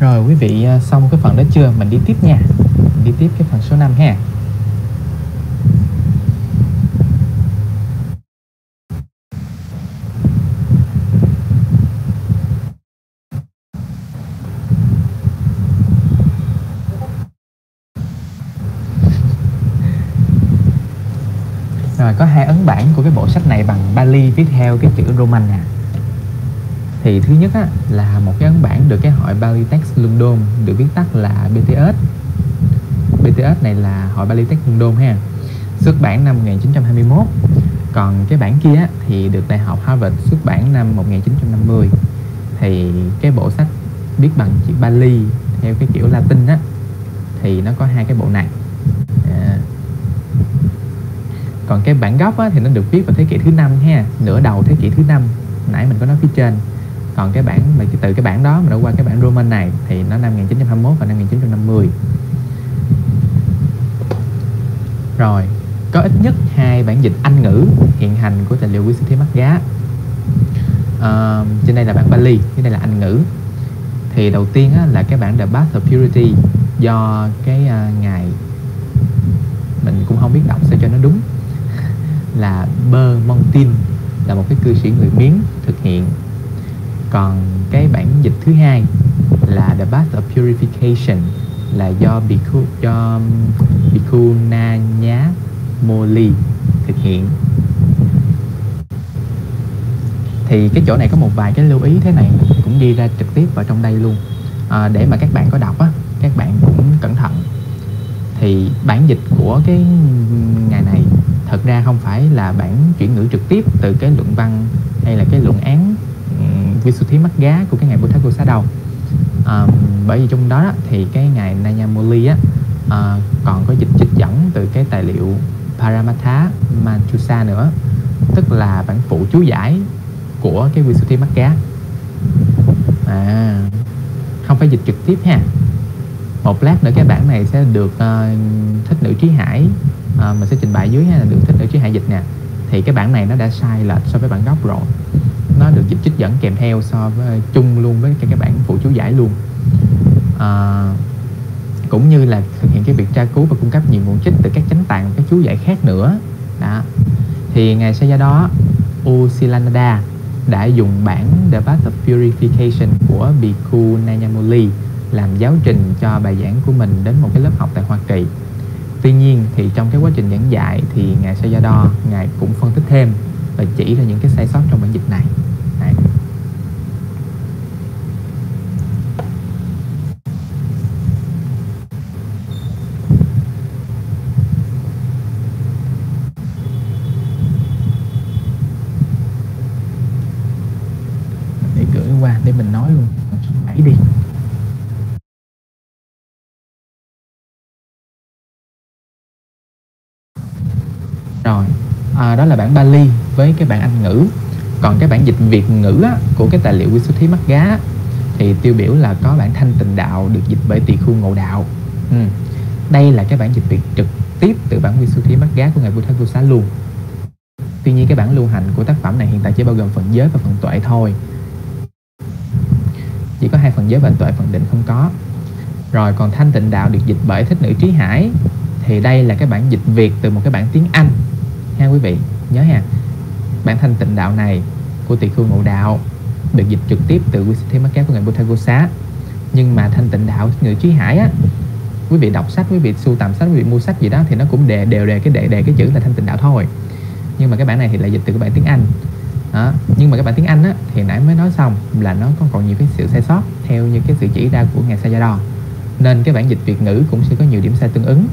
Rồi quý vị xong cái phần đó chưa? Mình đi tiếp nha, mình đi tiếp cái phần số năm ha. Rồi có hai ấn bản của cái bộ sách này bằng Pali viết theo cái chữ Roman nè. Thì thứ nhất á, là một cái ấn bản được cái hội Balitex London, được viết tắt là bê tê ét. bê tê ét này là hội Balitex London ha, xuất bản năm một nghìn chín trăm hai mươi mốt. Còn cái bản kia á, thì được Đại học Harvard xuất bản năm một nghìn chín trăm năm mươi. Thì cái bộ sách viết bằng chữ Pali theo cái kiểu Latin á, thì nó có hai cái bộ này. À, còn cái bản gốc á, thì nó được viết vào thế kỷ thứ năm ha, nửa đầu thế kỷ thứ năm, nãy mình có nói phía trên. Còn cái bản mà từ cái bản đó mà đã qua cái bản Roman này thì nó năm một nghìn chín trăm hai mươi mốt và năm một nghìn chín trăm năm mươi. Rồi, có ít nhất hai bản dịch Anh ngữ hiện hành của tài liệu Visuddhimagga. À, trên đây là bản Pali, trên đây là Anh ngữ. Thì đầu tiên á, là cái bản The Path of Purity do cái uh, ngài, mình cũng không biết đọc sao cho nó đúng, là Pe Maung Tin, là một cái cư sĩ người Miến thực hiện. Còn cái bản dịch thứ hai là The Path of Purification, là do Biku, do Biku Ñāṇamoli thực hiện. Thì cái chỗ này có một vài cái lưu ý thế này, cũng đi ra trực tiếp vào trong đây luôn, à, để mà các bạn có đọc á, các bạn cũng cẩn thận. Thì bản dịch của cái ngày này thật ra không phải là bản chuyển ngữ trực tiếp từ cái luận văn hay là cái luận án Visuddhimagga của cái ngài Buddhaghosa đâu. À, bởi vì trong đó, đó thì cái ngài Ñāṇamoli á, à, còn có dịch trích dẫn từ cái tài liệu Paramatthamañjūsā nữa, tức là bản phụ chú giải của cái Visuddhimagga. À, không phải dịch trực tiếp ha. Một lát nữa cái bản này sẽ được uh, Thích Nữ Trí Hải, à, mình sẽ trình bày dưới ha, là được Thích Nữ Trí Hải dịch nè. Thì cái bản này nó đã sai lệch so với bản gốc rồi, nó được dịch trích dẫn kèm theo so với chung luôn với cái, cái bản phụ chú giải luôn. À, cũng như là thực hiện cái việc tra cứu và cung cấp nhiều nguồn trích từ các chánh tạng, các chú giải khác nữa. Đó. Thì ngài Sayadaw U Sīlānanda đã dùng bản The Path of Purification của Biku Ñāṇamoli làm giáo trình cho bài giảng của mình đến một cái lớp học tại Hoa Kỳ. Tuy nhiên thì trong cái quá trình giảng dạy thì ngài Sayadaw, ngài cũng phân tích thêm và chỉ ra những cái sai sót trong bản dịch này. Đấy. Để gửi qua để mình nói luôn. Hãy đi. Rồi. À, đó là bản Pali với cái bản Anh ngữ. Còn cái bản dịch Việt ngữ á, của cái tài liệu Visuddhimagga thì tiêu biểu là có bản Thanh Tịnh Đạo được dịch bởi Tỳ Khư Ngộ Đạo. Ừ. Đây là cái bản dịch Việt trực tiếp từ bản Visuddhimagga của ngài Buddhaghosa luôn. Tuy nhiên cái bản lưu hành của tác phẩm này hiện tại chỉ bao gồm phần giới và phần tuệ thôi. Chỉ có hai phần giới và tuệ, phần định không có. Rồi còn Thanh Tịnh Đạo được dịch bởi Thích Nữ Trí Hải, thì đây là cái bản dịch Việt từ một cái bản tiếng Anh ha quý vị, nhớ ha. Bản Thanh Tịnh Đạo này của Tỳ Khưu Ngộ Đạo được dịch trực tiếp từ Visuddhimagga của ngài Buddhaghosa. Nhưng mà Thanh Tịnh Đạo Thích Nữ Trí Hải á, quý vị đọc sách, quý vị sưu tầm sách, quý vị mua sách gì đó thì nó cũng đề, đều đề cái đề, đề cái chữ là Thanh Tịnh Đạo thôi. Nhưng mà cái bản này thì lại dịch từ cái bản tiếng Anh. Đó. Nhưng mà cái bản tiếng Anh á, thì nãy mới nói xong là nó còn còn nhiều cái sự sai sót theo như cái sự chỉ ra của ngài Sayadaw, nên cái bản dịch Việt ngữ cũng sẽ có nhiều điểm sai tương ứng.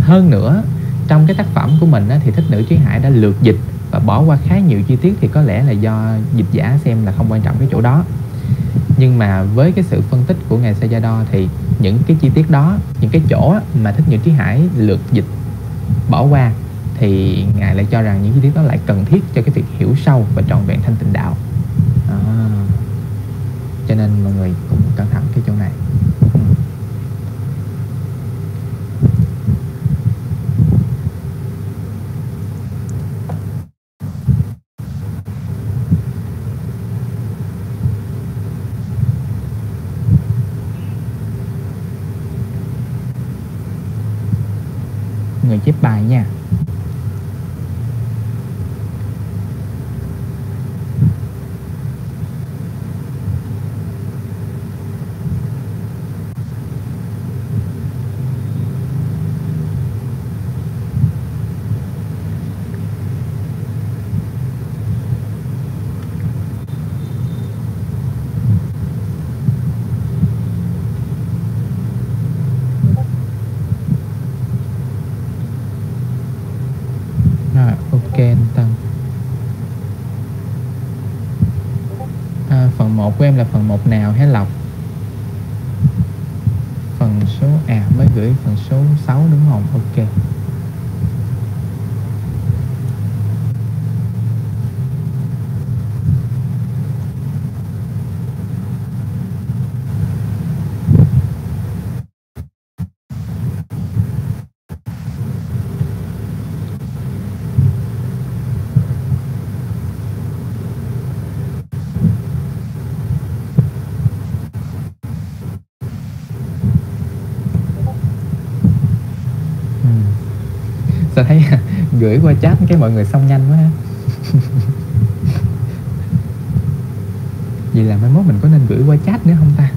Hơn nữa, trong cái tác phẩm của mình á, thì Thích Nữ Trí Hải đã lược dịch và bỏ qua khá nhiều chi tiết, thì có lẽ là do dịch giả xem là không quan trọng cái chỗ đó. Nhưng mà với cái sự phân tích của ngài Sayadaw thì những cái chi tiết đó, những cái chỗ mà Thích Nữ Trí Hải lược dịch bỏ qua, thì ngài lại cho rằng những chi tiết đó lại cần thiết cho cái việc hiểu sâu và trọn vẹn Thanh Tịnh Đạo. À, cho nên mọi người cũng cẩn thận cái chỗ này. mình chép bài nha. Của em là phần một nào hả Lộc? Phần số à mới gửi phần số sáu đúng không? Ok. Sao thấy gửi qua chat cái mọi người xong nhanh quá. Vậy là mai mốt mình có nên gửi qua chat nữa không ta?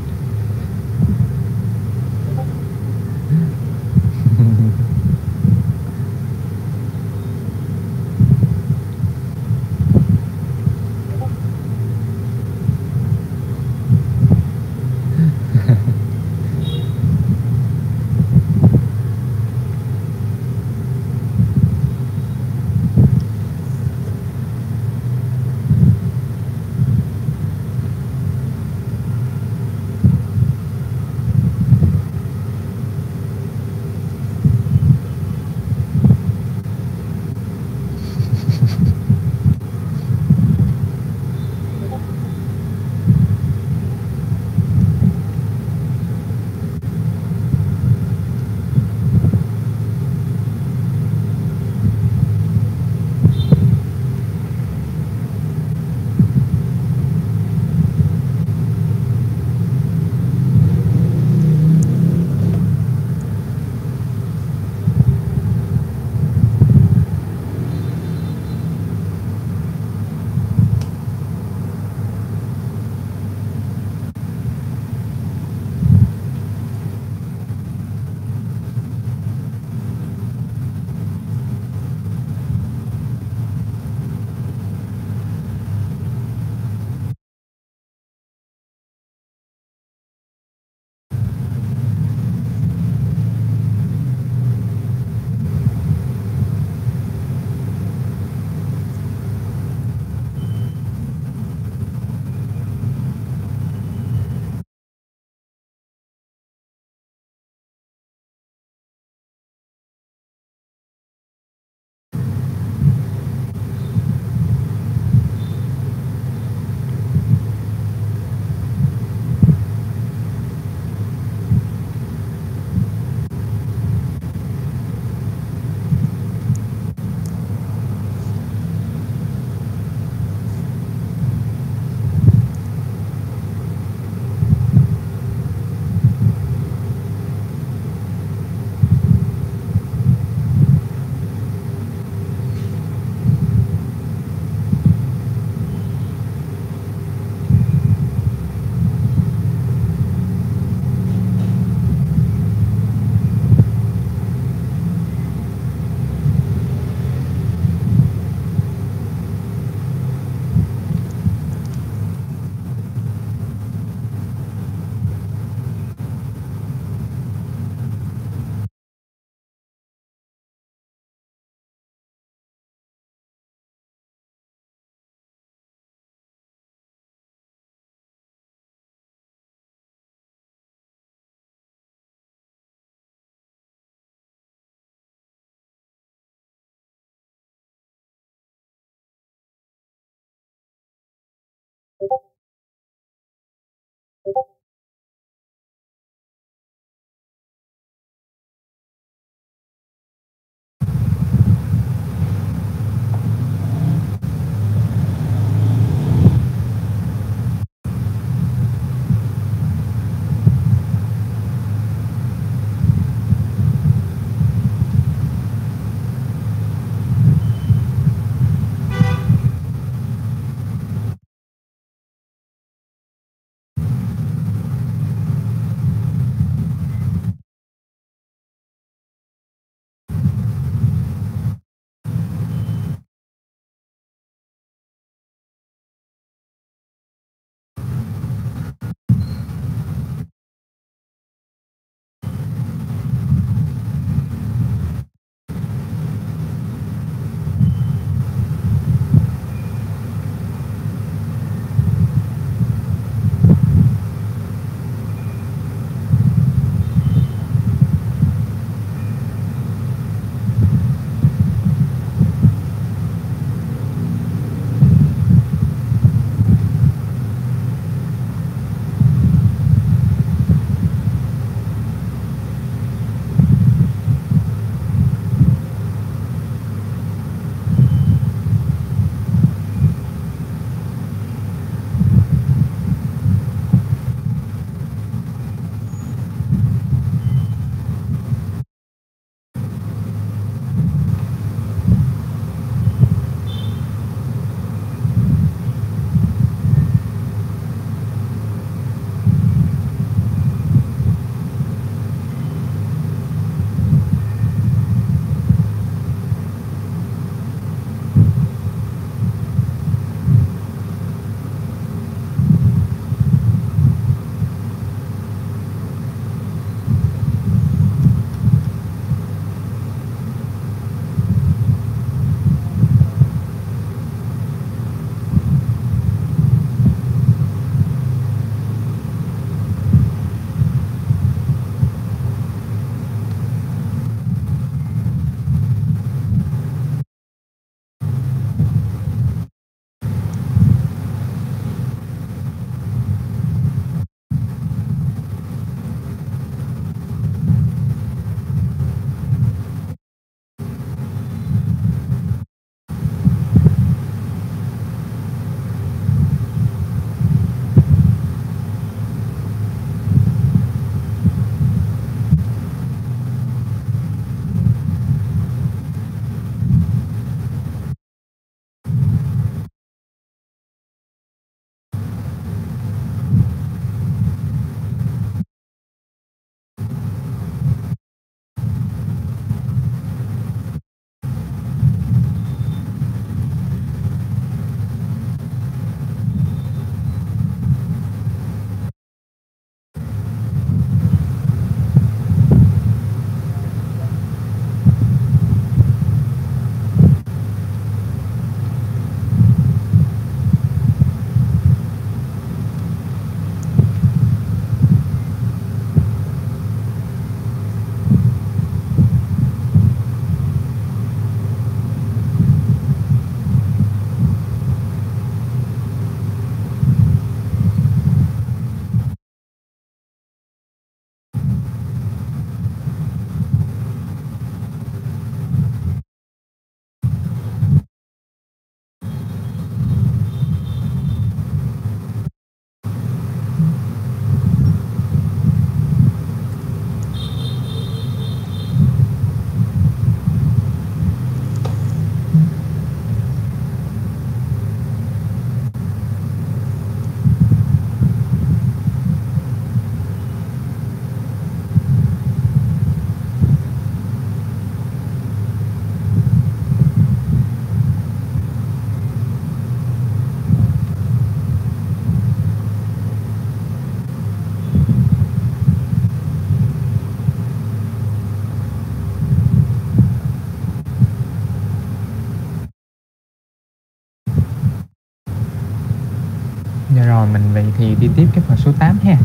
Rồi mình vậy thì đi tiếp cái phần số tám ha.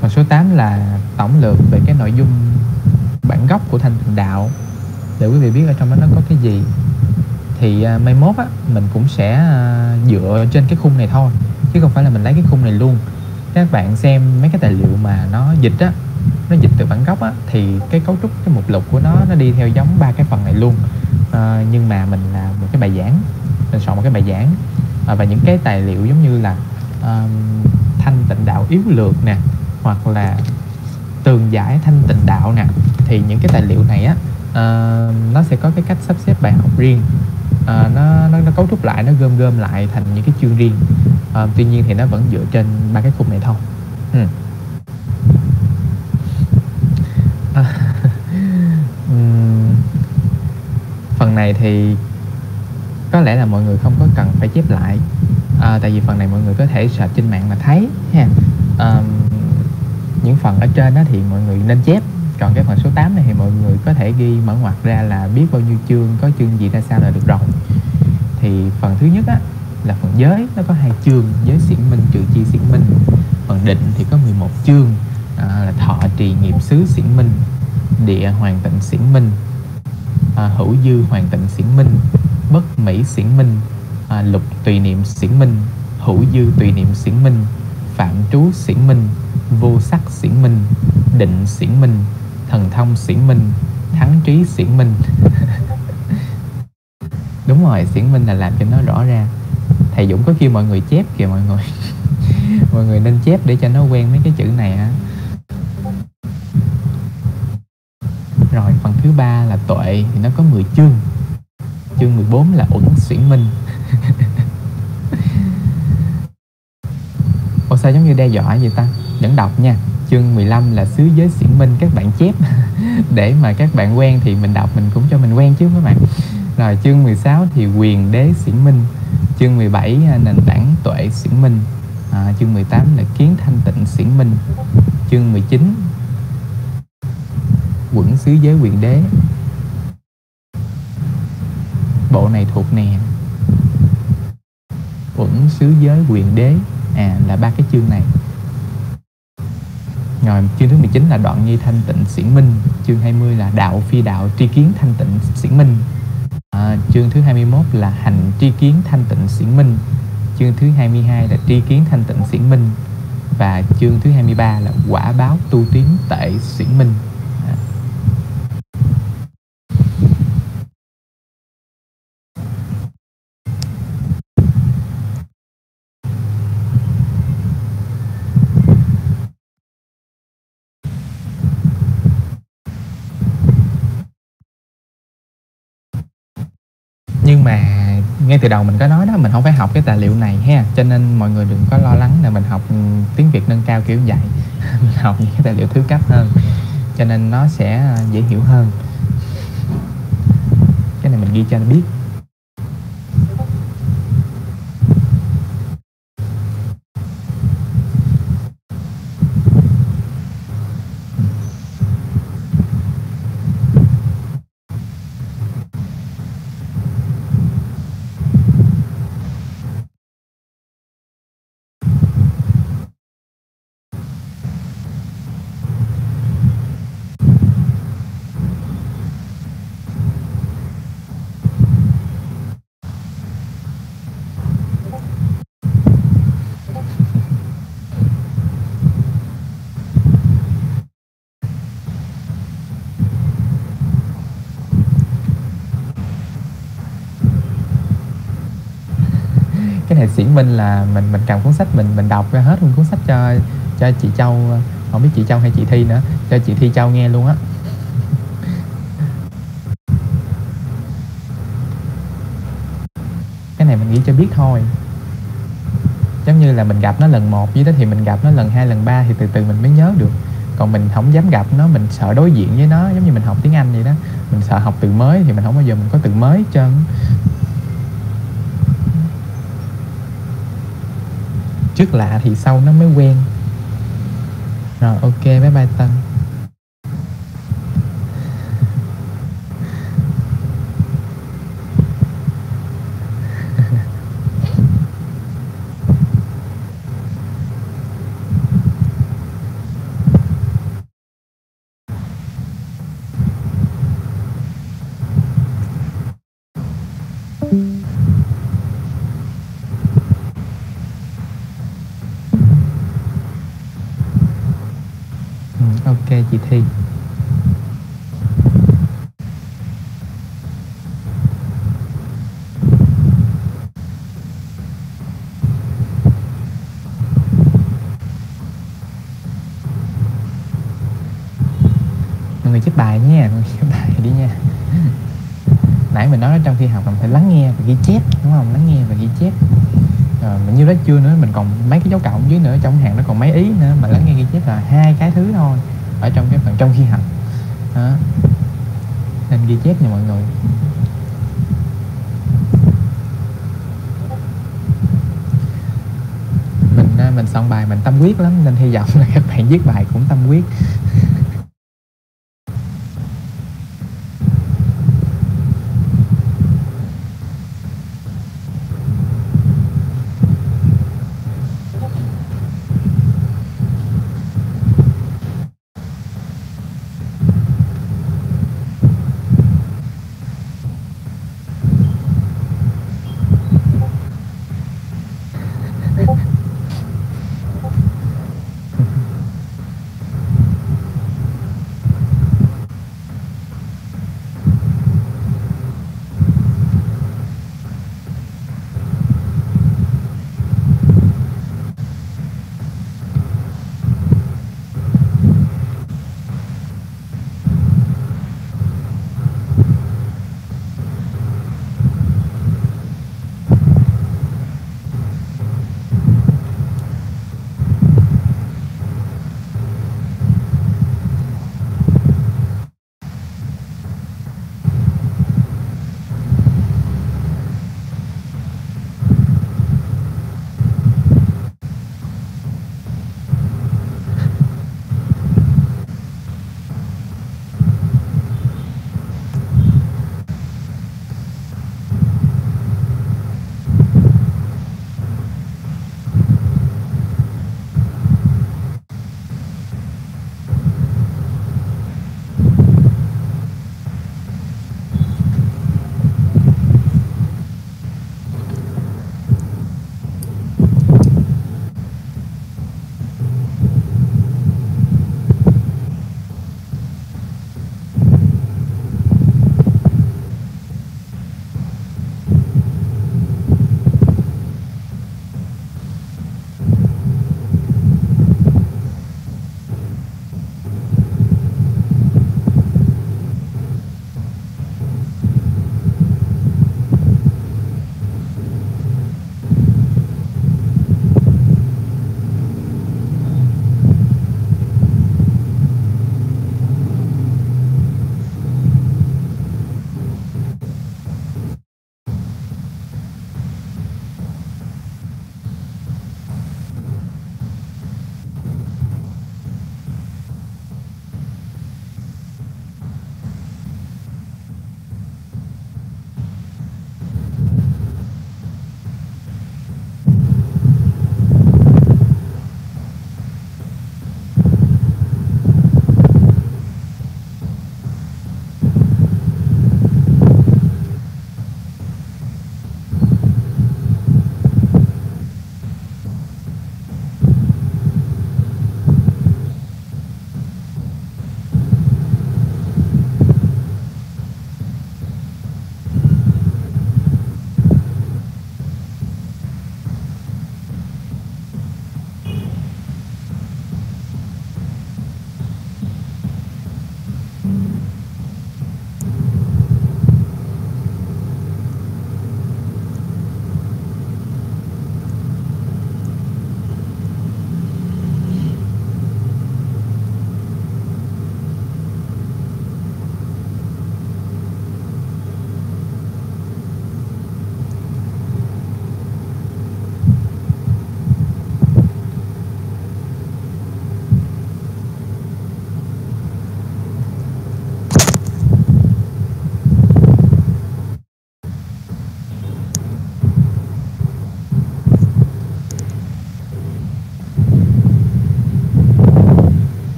Phần số tám là tổng lược về cái nội dung bản gốc của Thanh Tịnh Đạo, để quý vị biết ở trong đó nó có cái gì. Thì uh, mai mốt á, mình cũng sẽ uh, dựa trên cái khung này thôi, chứ không phải là mình lấy cái khung này luôn. Các bạn xem mấy cái tài liệu mà nó dịch á, nó dịch từ bản gốc á, thì cái cấu trúc, cái mục lục của nó, nó đi theo giống ba cái phần này luôn. uh, Nhưng mà mình làm một cái bài giảng, mình soạn một cái bài giảng, uh, và những cái tài liệu giống như là uh, Thanh Tịnh Đạo yếu lược nè, hoặc là tường giải Thanh Tịnh Đạo nè, thì những cái tài liệu này á, uh, nó sẽ có cái cách sắp xếp bài học riêng. À, nó, nó, nó cấu trúc lại, nó gom gom lại thành những cái chương riêng. à, Tuy nhiên thì nó vẫn dựa trên ba cái khung này thôi. ừ. à, um, Phần này thì có lẽ là mọi người không có cần phải chép lại, à, tại vì phần này mọi người có thể search trên mạng mà thấy ha. à, Những phần ở trên đó thì mọi người nên chép, còn cái phần số tám này thì mọi người có thể ghi mở ngoặt ra là biết bao nhiêu chương, có chương gì ra sao là được rồi. Thì phần thứ nhất á, là phần giới, nó có hai chương: giới xiển minh, trừ chi xiển minh. Phần định thì có mười một chương, à, là thọ trì nghiệp xứ xiển minh, địa hoàn tịnh xiển minh, à, hữu dư hoàn tịnh xiển minh, bất mỹ xiển minh, à, lục tùy niệm xiển minh, hữu dư tùy niệm xiển minh, phạm trú xiển minh, vô sắc xiển minh, định xiển minh, thần thông xiển minh, thắng trí xiển minh. Đúng rồi, xiển minh là làm cho nó rõ ra. Thầy Dũng có kêu mọi người chép kìa mọi người. Mọi người nên chép để cho nó quen mấy cái chữ này á. Rồi phần thứ ba là tuệ, thì nó có mười chương. Chương mười bốn là uẩn xiển minh. Ồ sao giống như đe dọa vậy ta. Vẫn đọc nha. Chương mười lăm là xứ giới xiển minh, các bạn chép để mà các bạn quen thì mình đọc mình cũng cho mình quen chứ các bạn. Rồi chương mười sáu thì quyền đế xiển minh, chương mười bảy nền tảng tuệ xiển minh, à, chương mười tám là kiến thanh tịnh xiển minh, chương mười chín quẩn xứ giới quyền đế. Bộ này thuộc nè, quẩn xứ giới quyền đế, à, là ba cái chương này. Rồi chương thứ mười chín là đoạn nghi thanh tịnh xiển minh, chương hai mươi là đạo phi đạo tri kiến thanh tịnh xiển minh, à, chương thứ hai mươi mốt là hành tri kiến thanh tịnh xiển minh, chương thứ hai mươi hai là tri kiến thanh tịnh xiển minh, và chương thứ hai mươi ba là quả báo tu tiến tệ xiển minh. à. Nhưng mà ngay từ đầu mình có nói đó, mình không phải học cái tài liệu này ha, cho nên mọi người đừng có lo lắng là mình học tiếng Việt nâng cao kiểu vậy. Mình học những cái tài liệu thứ cấp hơn, cho nên nó sẽ dễ hiểu hơn. Cái này mình ghi cho nó biết. Xiển minh là mình mình cầm cuốn sách mình mình đọc ra hết luôn cuốn sách cho cho chị Châu, không biết chị Châu hay chị Thi nữa, cho chị Thi Châu nghe luôn á. Cái này mình nghĩ cho biết thôi, giống như là mình gặp nó lần một với đó thì mình gặp nó lần hai lần ba thì từ từ mình mới nhớ được. Còn mình không dám gặp nó, mình sợ đối diện với nó, giống như mình học tiếng Anh vậy đó, mình sợ học từ mới thì mình không bao giờ mình có từ mới hết trơn. Trước lạ thì sau nó mới quen. Rồi ok, bye bye Tân. Ok chị Thi. Mọi người chép bài nha, mọi người chép bài đi nha. Nãy mình nói trong khi học mình phải lắng nghe và ghi chép, đúng không? Lắng nghe và ghi chép. Rồi, mình như đó chưa nữa, mình còn mấy cái dấu cộng dưới nữa, trong hàng nó còn mấy ý nữa, mà lắng nghe ghi chép là hai cái thứ thôi ở trong cái phần trong khi học đó. Nên ghi chép nha mọi người. Mình mình soạn bài mình tâm quyết lắm, nên hy vọng là các bạn viết bài cũng tâm quyết.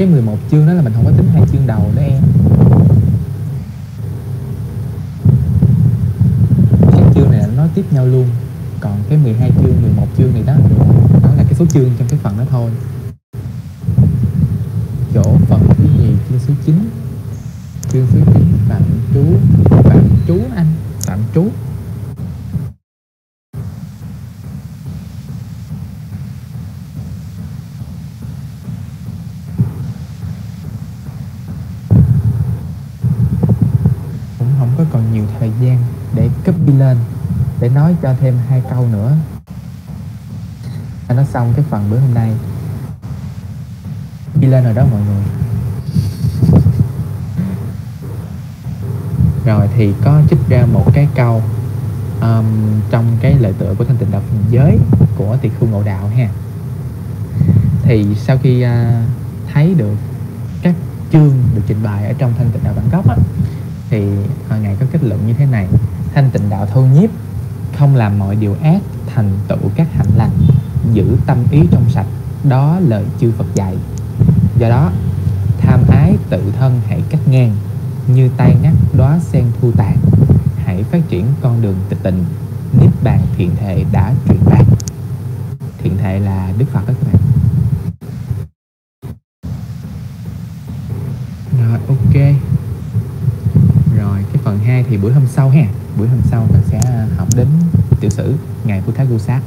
Cái mười một chương đó là mình không có tính hai chương đầu đó em. Các chương này nó tiếp nhau luôn. còn cái mười hai chương, mười một chương này đó, đó là cái số chương trong cái phần đó thôi. Chỗ phần thứ nhì, chương số chín, chương số chín, tạm trú, tạm trú anh, tạm trú. Còn nhiều thời gian để copy lên để nói cho thêm hai câu nữa là nó xong cái phần bữa hôm nay. Đi lên rồi đó mọi người. Rồi thì có trích ra một cái câu um, trong cái lời tựa của Thanh Tịnh Đạo Phần Giới của Tỳ Khư Ngộ Đạo ha. Thì sau khi uh, thấy được các chương được trình bày ở trong Thanh Tịnh Đạo Bản gốc á, thì Ngài có kết luận như thế này: Thanh Tịnh Đạo thâu nhiếp, không làm mọi điều ác, thành tựu các hạnh lành, giữ tâm ý trong sạch, đó lời chư Phật dạy. Do đó, tham ái tự thân hãy cắt ngang, như tay ngắt đóa sen thu tàn, hãy phát triển con đường tịch tịnh, niết bàn thiện thệ đã truyền bá. Thiện thệ là Đức Phật đó các bạn. Rồi, ok. Cái phần hai thì buổi hôm sau ha. Buổi hôm sau mình sẽ học đến tiểu sử Ngài Buddhaghosa.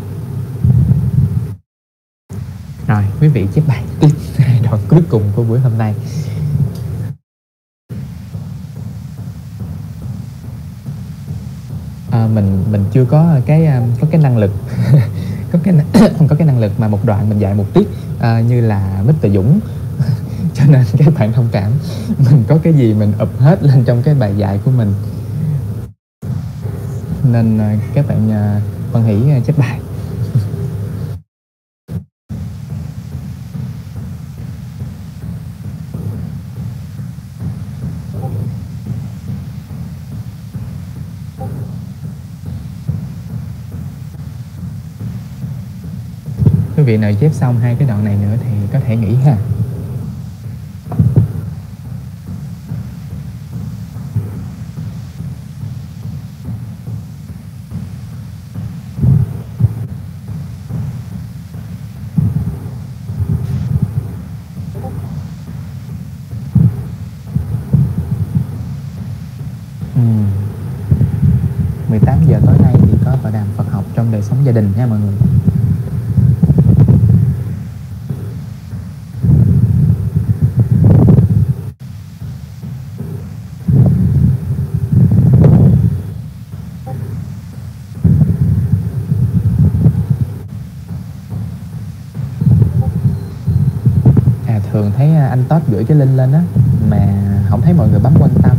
Rồi, quý vị chép bài tiếp đoạn cuối cùng của buổi hôm nay. À, mình mình chưa có cái có cái năng lực có cái không có cái năng lực mà một đoạn mình dạy một tiết à, như là Mít Tự Dũng. Cho nên các bạn thông cảm, mình có cái gì mình ụp hết lên trong cái bài dạy của mình. Nên các bạn hoan hỷ chép bài. Quý vị nào chép xong hai cái đoạn này nữa thì có thể nghỉ ha. mười tám giờ tối nay thì có tọa đàm Phật học trong đời sống gia đình nha mọi người. À, thường thấy anh Todd gửi cái link lên á mà không thấy mọi người bấm quan tâm,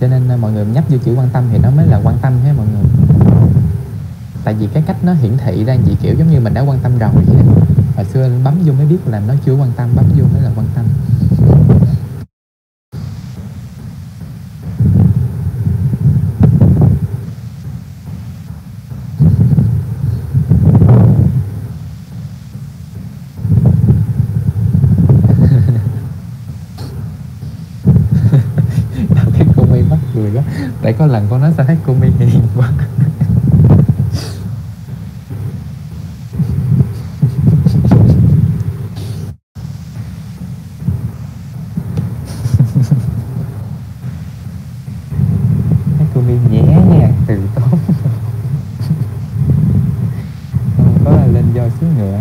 cho nên mọi người nhấp vô chữ quan tâm thì nó mới là quan tâm hết mọi người. Tại vì cái cách nó hiển thị ra vậy kiểu giống như mình đã quan tâm rồi vậy đó. Hồi xưa bấm vô mới biết là nó chưa quan tâm, bấm vô mới là quan tâm. Tại có lần con nói sao thấy cô mi hiền quá. Thấy cô mi nhẹ nhàng từ tốn. Không có là lên voi xuống ngựa.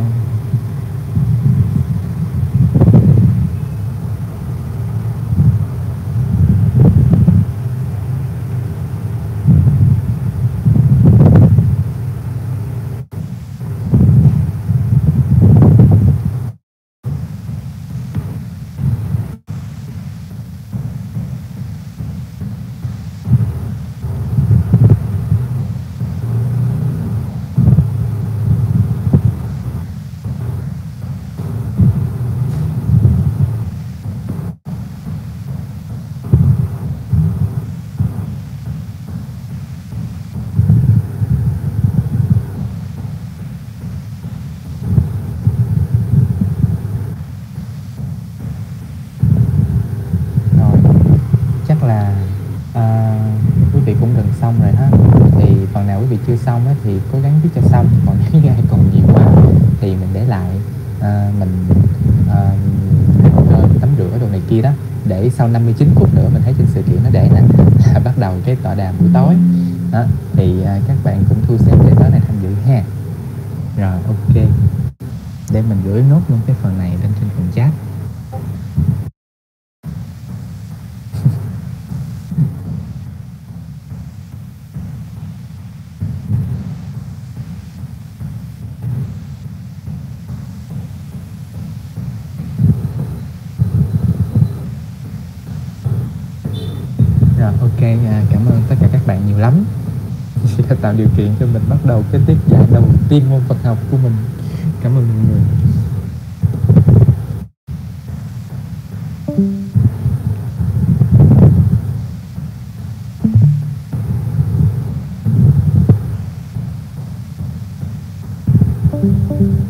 à, quý vị cũng gần xong rồi ha. Thì phần nào quý vị chưa xong ấy, thì cố gắng viết cho xong. Còn những ai còn nhiều quá thì mình để lại, à, mình à, tắm rửa đồ này kia đó, để sau năm mươi chín phút nữa mình thấy trên sự kiện nó để nè là bắt đầu cái tọa đàm buổi tối đó. Thì à, các bạn cũng thu xếp để tối này tham dự ha. Rồi ok, để mình gửi nốt luôn cái phần này lên trên phần chat. Ok, cảm ơn tất cả các bạn nhiều lắm đã tạo điều kiện cho mình bắt đầu cái tiết dạy đầu tiên môn Phật học của mình. Cảm ơn mọi người.